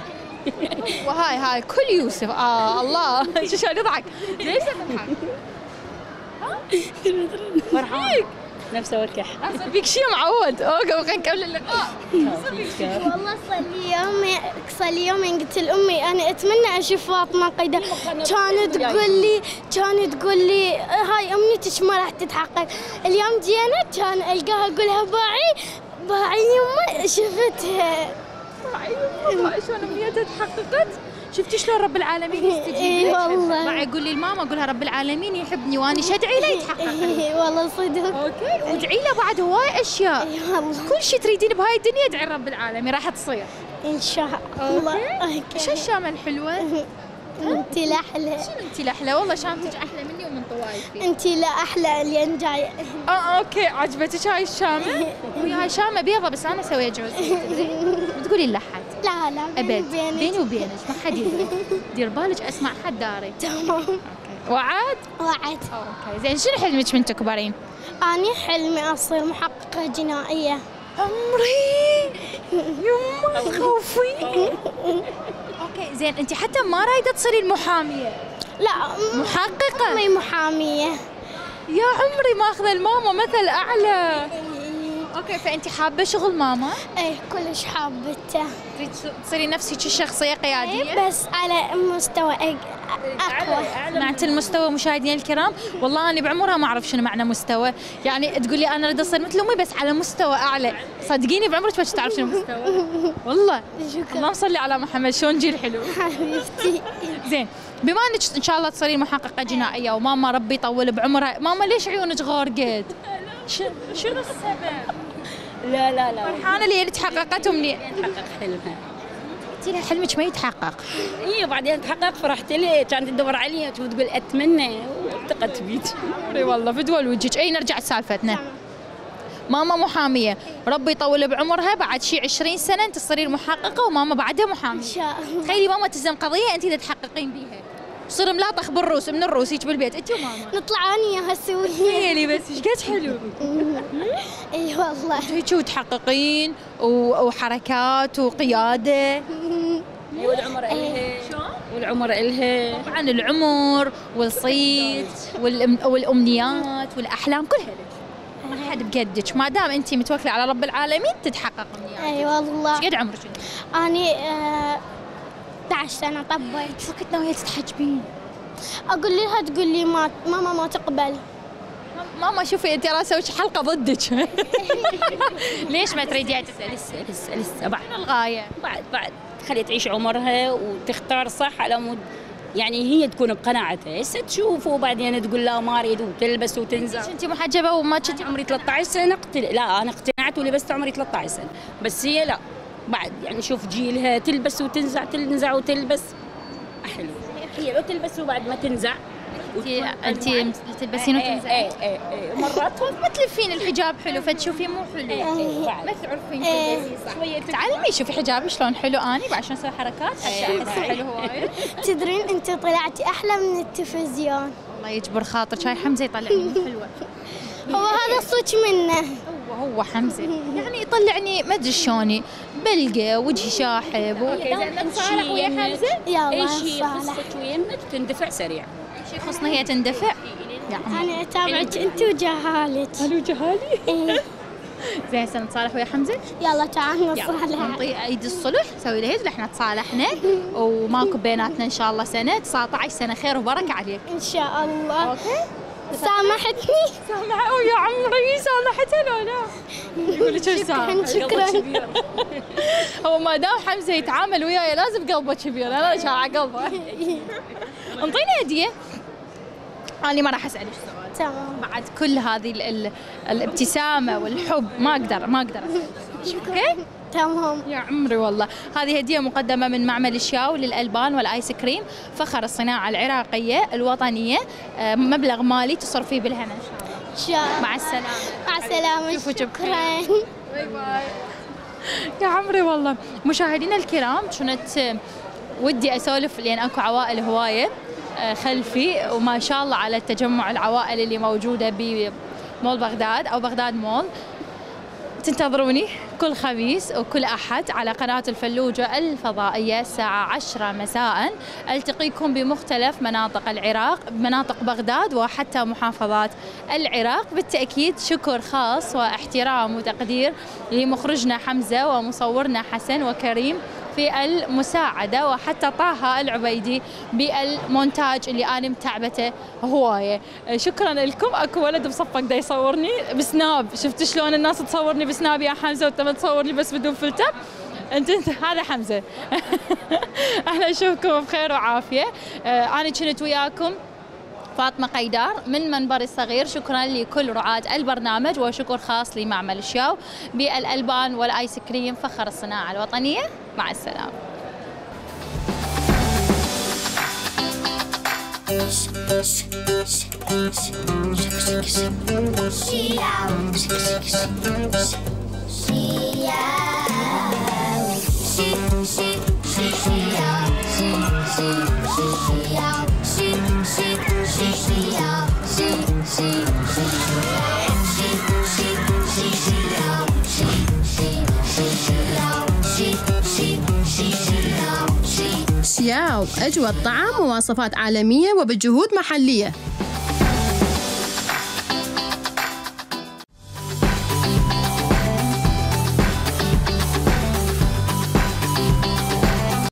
وهاي كل يوسف. الله شلون يضحك. ليش تضحك؟ ها؟ فرحان نفسه والكح. صار فيك شيء معود. خلينا نكمل اللقاء. والله صار لي يومين قلت لامي انا اتمنى اشوف فاطمه قيدار. كانت تقول لي هاي امنيتك ما راح تتحقق. اليوم جينا كان القاها اقول لها باعي يمه. شفتها باعي يمه شلون امنيتها تحققت. شفتي شلون رب العالمين يستجيب لي. والله ما يقول لي الماما اقول لها رب العالمين يحبني وانا ادعي له يتحقق. والله صدق. اوكي وادعي له بعد هواي اشياء. كل شيء تريدين بهاي الدنيا ادعي رب العالمين راح تصير ان شاء الله. اوكي شو الشامه الحلوه؟ انت الاحلى. شنو انت الاحلى؟ والله شامتك احلى مني ومن طوايفي. انت لا احلى لين جاي. اوكي عجبتك هاي الشامه؟ وهاي شامه بيضه بس انا اسويها جوز. بتقولي لحد؟ لا ابد بيني وبينك ما حد يدري. دير بالك اسمع حد داري. تمام. وعد. اوكي زين شنو حلمك من تكبرين؟ اني حلمي اصير محققه جنائيه. عمري يما تخوفين. اوكي زين، انت حتى ما رايده تصيرين محاميه؟ لا محققه. امي محاميه. يا عمري ماخذه الماما مثل اعلى. اوكي فانت حابه شغل ماما؟ ايه كلش حابته. تريد تصيرين نفسك الشخصيه قياديه؟ بس على مستوى اقوى. معناته المستوى مشاهدينا الكرام، والله انا بعمرها ما اعرف شنو معنى مستوى، يعني تقولي انا اريد اصير مثل امي بس على مستوى اعلى، صدقيني بعمرك ما تعرف شنو مستوى. والله شكرا. اللهم صلي على محمد، شلون جيل حلو. حبيبتي. زين بما انك ان شاء الله تصيرين محققه جنائيه وماما ربي طول بعمرها، ماما ليش عيونك غرقت؟ شنو السبب؟ لا لا لا فرحانه لي اللي تحققتهم لي تحقق حلمها. قلتي لها حلمك ما يتحقق. اي وبعدين تحقق، فرحت لي، كانت تدور علي وتقول اتمنى والتقت بيك. عمري والله فدوه لوجهك. اي نرجع لسالفتنا. ماما محاميه ربي يطول بعمرها، بعد شي 20 سنه انت تصيرين محققه وماما بعدها محاميه ان شاء الله. تخيلي ماما تلزم قضيه انت اللي تحققين بيها، تصير ملاطخ بالروس من الروس هيك بالبيت انت وماما. نطلع انا هسوي تخيلي بس ايش قد حلو. اي والله هيك وتحققين وحركات وقياده. والعمر الها شلون؟ والعمر الها طبعا، العمر والصيت والامنيات والاحلام كلها لك، ما حد بقدك ما دام انت متوكله على رب العالمين تتحقق امنياتك. اي والله. ايش قد عمرك انت؟ اني 16 سنة. طبيت. شو كنت ناوية تتحجبين؟ أقول لها تقول لي ما ماما ما تقبل. ماما شوفي أنت راسي وش حلقة ضدك. ليش ما تريديها تسألي؟ لسه بعد الغاية، بعد خليها تعيش عمرها وتختار صح على مود يعني هي تكون بقناعتها، هسه تشوف وبعدين تقول لا ما اريد وتلبس وتنزل. كنتي محجبة وما كنتي عمري 13 سنة لا أنا اقتنعت ولبست عمري 13 سنة، بس هي لا بعد يعني شوف جيلها تلبس وتنزع وتلبس حلو. هي تلبس وبعد ما تنزع. انت تلبسين وتنزعين. اي اي اي مرات ما تلفين الحجاب حلو فتشوفين مو حلو. ما تعرفين شويه تعلمي شوفي حجابي شلون حلو اني بعد شلون اسوي حركات احس حلو هوايل. تدرين انت طلعتي احلى من التلفزيون. الله يجبر خاطرك. هاي حمزه يطلعني حلوه. هو هذا الصوت منه. هو حمزه يعني يطلعني ما ادري شلوني بلقه وجهي شاحب. اوكي زين نتصالح ويا حمزه. يلا اي شيء يخصك ويمك تندفع سريع. اي شيء يخصنا هي تندفع. انا اتابعك انت وجهالك. انا وجهالي؟ اي زين هسه نتصالح ويا حمزه؟ يلا تعال نتصالح. نعطي ايدي الصلح نسوي له هيك احنا تصالحنا وماكو بيناتنا ان شاء الله سنه 19 سنه خير وبركه عليك. ان شاء الله. اوكي سامحتني؟ سامحة يا عمري سامحتها لو لا؟ يقول لك شكرا شكرا. هو ما دام حمزه يتعامل وياي لازم قلبه كبير، انا شاعة قلبه. انطيني هدية. انا ما راح اسالك سؤال. تمام. بعد كل هذه الابتسامة والحب ما اقدر اوكي؟ تمام. يا عمري والله، هذه هدية مقدمة من معمل الشاوي للألبان والآيس كريم، فخر الصناعة العراقية الوطنية، مبلغ مالي تصرفيه بالهنا إن شاء الله. مع السلامة. مع السلامة. شكراً. باي باي. يا عمري والله، مشاهدينا الكرام كنت ودي أسولف لأن أكو عوائل هواية خلفي وما شاء الله على تجمع العوائل اللي موجودة بمول بغداد أو بغداد مول. تنتظروني كل خميس وكل أحد على قناة الفلوجة الفضائية الساعة 10 مساء، ألتقيكم بمختلف مناطق العراق، مناطق بغداد وحتى محافظات العراق. بالتأكيد شكر خاص واحترام وتقدير لمخرجنا حمزة ومصورنا حسن وكريم في المساعدة وحتى طه العبيدي بالمونتاج اللي أنا متعبته هواية. شكرا لكم. أكو ولد بصفك دا يصورني بسناب، شفت شلون الناس تصورني بسناب يا حمزة وأنت ما تصورني بس بدون فلتر؟ أنت هذا حمزة. أهلا أشوفكم بخير وعافية. أنا كنت وياكم فاطمة قيدار من منبر الصغير. شكرا لكل رعاة البرنامج وشكر خاص لمعمل الشاو بالألبان والآيس كريم فخر الصناعة الوطنية. مع السلامة. شياو أجود طعم ومواصفات عالمية وبجهود محلية.